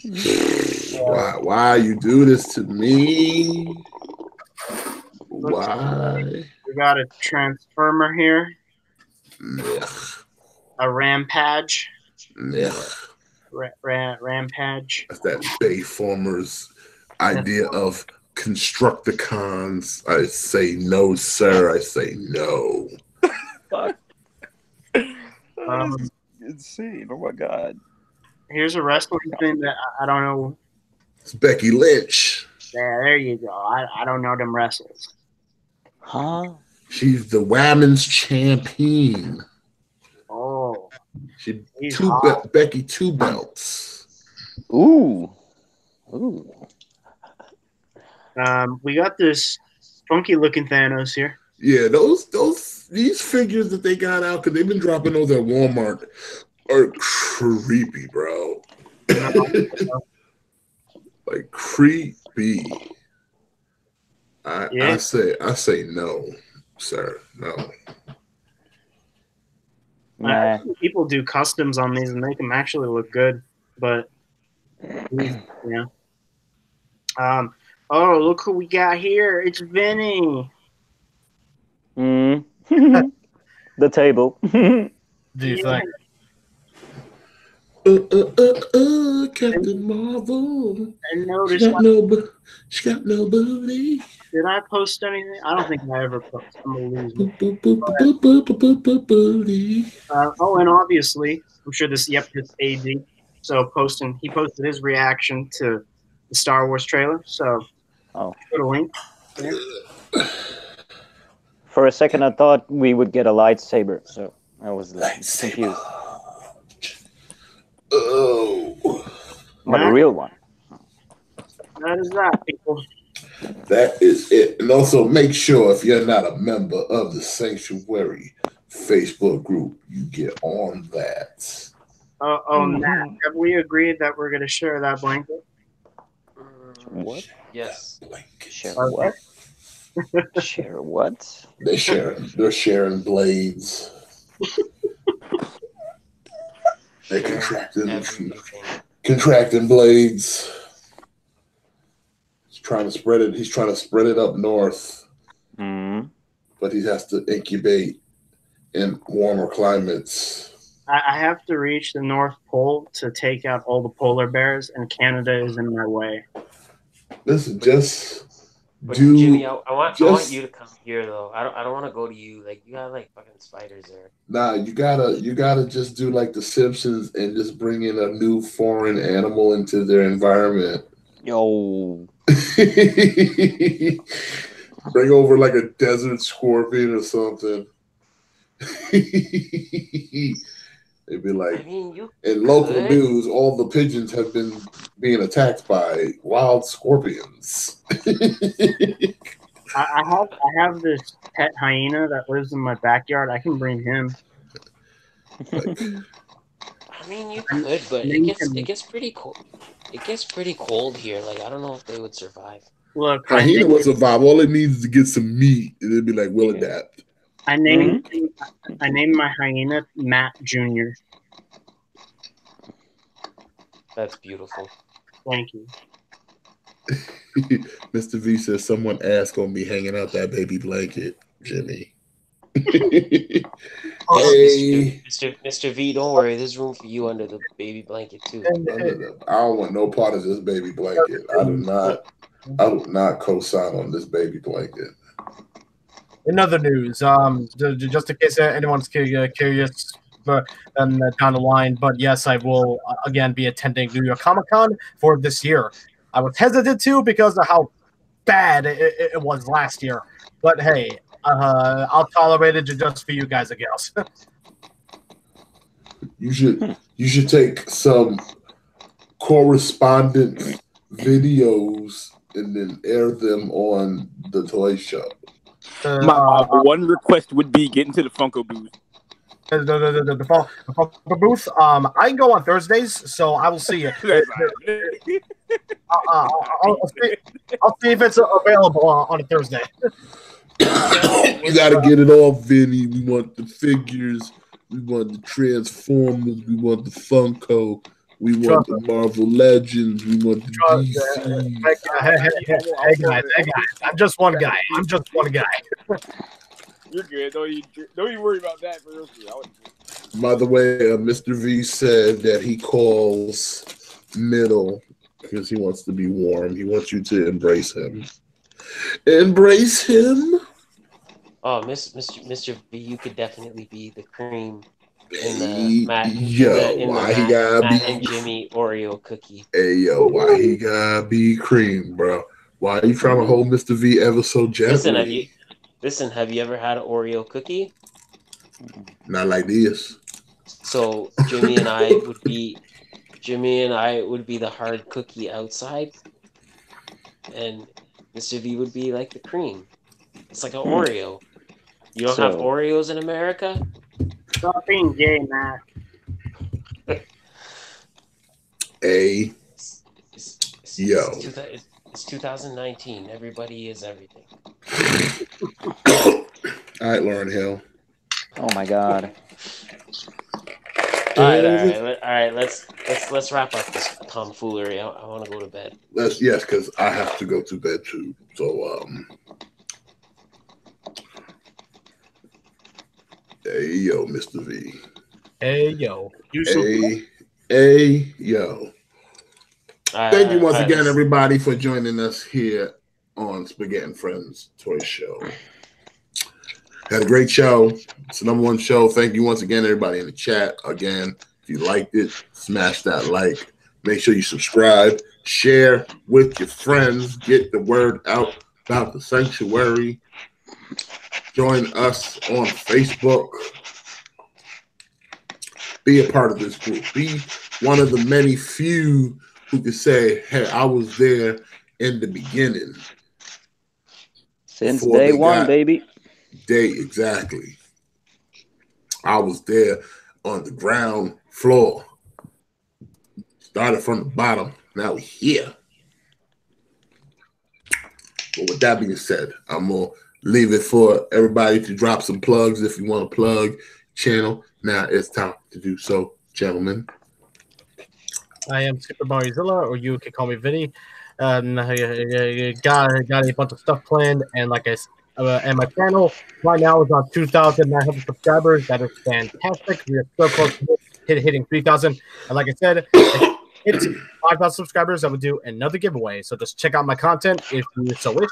Why you do this to me? Why? We got a Transformer here. Blech. A Rampage. Blech. Rampage. That's that Bayformer's idea of construct the cons. I say no, sir. I say no. Fuck. This is insane. Oh my God. Here's a wrestling thing that I don't know. It's Becky Lynch. Yeah, there you go. I don't know them wrestlers. Huh? She's the women's champion. Oh. She Becky two belts. Ooh. Ooh. We got this funky looking Thanos here. Yeah, these figures that they got out, because they've been dropping those at Walmart, are creepy, bro. Like creepy. I say no, sir. No. Nah. People do customs on these and make them actually look good, but yeah. Oh, look who we got here. It's Vinny. The table. Do you think? Captain Marvel. She got no booty. Did I post anything? I don't think I ever posted. Oh, and obviously, I'm sure this. Yep, it's AD. So he posted his reaction to the Star Wars trailer. So, put a link. Yeah. For a second, I thought we would get a lightsaber, so I was like, confused. Oh, but a real one. That is that, people. That is it. And also, make sure if you're not a member of the Sanctuary Facebook group, you get on that. Matt, have we agreed that we're going to share that blanket? What? Yes. Share what? Share what? They're sharing blades. They're contracting blades. He's trying to spread it. He's trying to spread it up north, but he has to incubate in warmer climates. I have to reach the North Pole to take out all the polar bears, and Canada is in my way. Listen, Jimmy, I want you to come here though. I don't want to go to you. Like you got like fucking spiders there. Nah, you gotta just do like the Simpsons and just bring in a new foreign animal into their environment. Yo, bring over like a desert scorpion or something. They'd be like, in local news, all the pigeons have been being attacked by wild scorpions. I have this pet hyena that lives in my backyard. I can bring him. Like, I mean, you could, but it gets pretty cold. It gets pretty cold here. Like I don't know if they would survive. Look, hyena would survive. All it needs is to get some meat, and it'd be like, we'll adapt. I named my hyena Matt Jr. That's beautiful. Thank you. Mr. V says someone asked gonna be hanging out that baby blanket, Jimmy. Hey. Mr. V, don't worry. There's room for you under the baby blanket too. No. I don't want no part of this baby blanket. I do not co-sign on this baby blanket. In other news, just in case anyone's curious down the line, but yes, I will again be attending New York Comic Con for this year. I was hesitant to because of how bad it was last year, but hey, I'll tolerate it just for you guys, I guess. You should take some correspondent videos and then air them on the toy shop. My one request would be get into the Funko booth. The Funko booth. I go on Thursdays, so I will see you. I'll see if it's available on a Thursday. You gotta get it all, Vinny. We want the figures. We want the Transformers. We want the Funko. We want the Marvel Legends. We want the DC. Hey guys. I'm just one guy. You're good. Don't you worry about that. By the way, Mr. V said that he calls middle because he wants to be warm. He wants you to embrace him. Embrace him? Oh, Mr. V, you could definitely be the cream in the Matt, yo, in the why Matt, he gotta Matt be and Jimmy Oreo cookie? Hey yo, why he gotta be cream, bro? Why are you trying to hold Mr. V ever so gently? Listen, have you ever had an Oreo cookie? Not like this. So Jimmy and I would be the hard cookie outside, and Mr. V would be like the cream. It's like an Oreo. You don't have Oreos in America? Stop being gay, Matt. Hey. Yo. It's 2019. Everybody is everything. All right, Lauren Hill. Oh my God. All right. Let's wrap up this tomfoolery. I want to go to bed. Yes, because I have to go to bed too. So Hey yo, Mr. V. Hey yo. Hey yo. Thank you once again, everybody, for joining us here on Spaghetti and Friends Toy Show. Had a great show. It's the #1 show. Thank you once again, everybody in the chat. Again, if you liked it, smash that like. Make sure you subscribe. Share with your friends. Get the word out about the sanctuary. Join us on Facebook. Be a part of this group. Be one of the many few who can say, hey, I was there in the beginning. Since day one, baby. Exactly. I was there on the ground floor. Started from the bottom. Now we're here. But with that being said, I'm going to leave it for everybody to drop some plugs. If you want to plug channel, now it's time to do so, gentlemen. I am Super Mario Zilla, or you can call me Vinny. I got a bunch of stuff planned, and like I said, and my channel right now is on 2,900 subscribers. That is fantastic. We are so close to hitting 3,000. And like I said, if it's 5,000 subscribers, I would do another giveaway. So just check out my content if you so wish.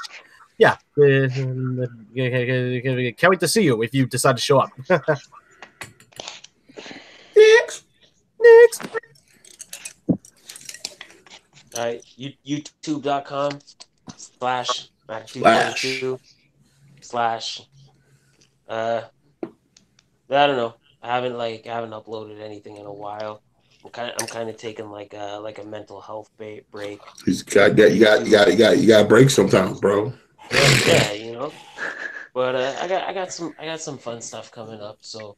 Yeah, can't wait to see you if you decide to show up. Next. All right, youtube.com/Mac222/ I don't know. I haven't uploaded anything in a while. I'm kind of taking like a mental health break. You got break sometimes, bro. Yeah, you know. But I got some fun stuff coming up. So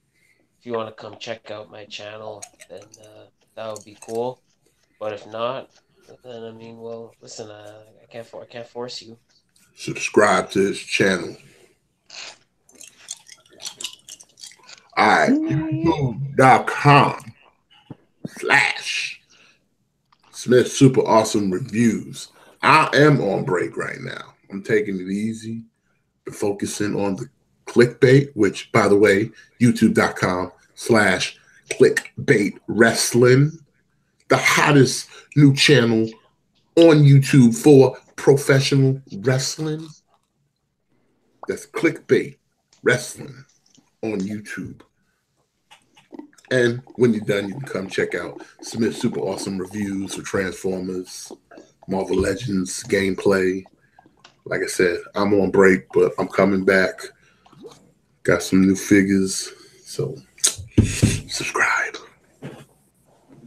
if you want to come check out my channel, then that would be cool. But if not, then I mean, well, listen, I can't force you. Subscribe to this channel. All right, youtube.com/SmithSuperAwesomeReviews. I am on break right now. I'm taking it easy and focusing on the clickbait, which, by the way, youtube.com/clickbaitwrestling, the hottest new channel on YouTube for professional wrestling. That's clickbait wrestling on YouTube. And when you're done, you can come check out Smith Super Awesome Reviews for Transformers, Marvel Legends, gameplay. Like I said, I'm on break, but I'm coming back. Got some new figures, so subscribe.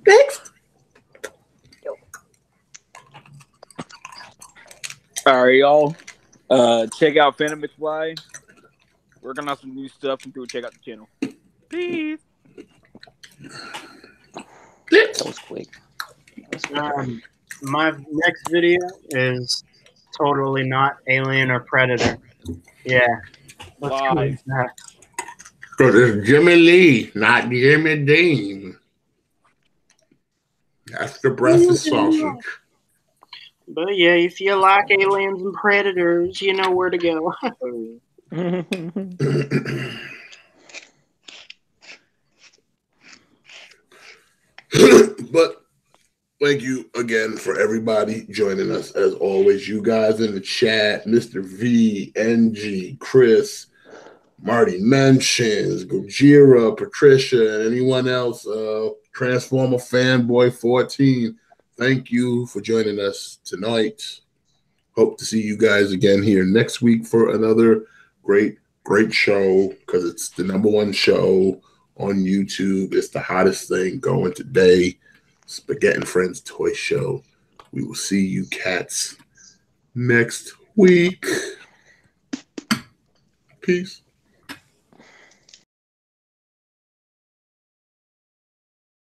Next. All right, y'all. Check out Phantom McFly. Working on some new stuff, and go check out the channel. Peace. That was quick. My next video is totally not Alien or Predator. Yeah. Why? Because it's Jimmy Lee, not Jimmy Dean. That's the breakfast sausage. But yeah, if you like aliens and predators, you know where to go. But thank you again for everybody joining us. As always, you guys in the chat, Mr. V, NG, Chris, Marty mentions Gojira, Patricia, and anyone else, Transformer Fanboy 14. Thank you for joining us tonight. Hope to see you guys again here next week for another great show, because it's the #1 show on YouTube. It's the hottest thing going today. Spaghetti and Friends Toy Show. We will see you cats next week. Peace.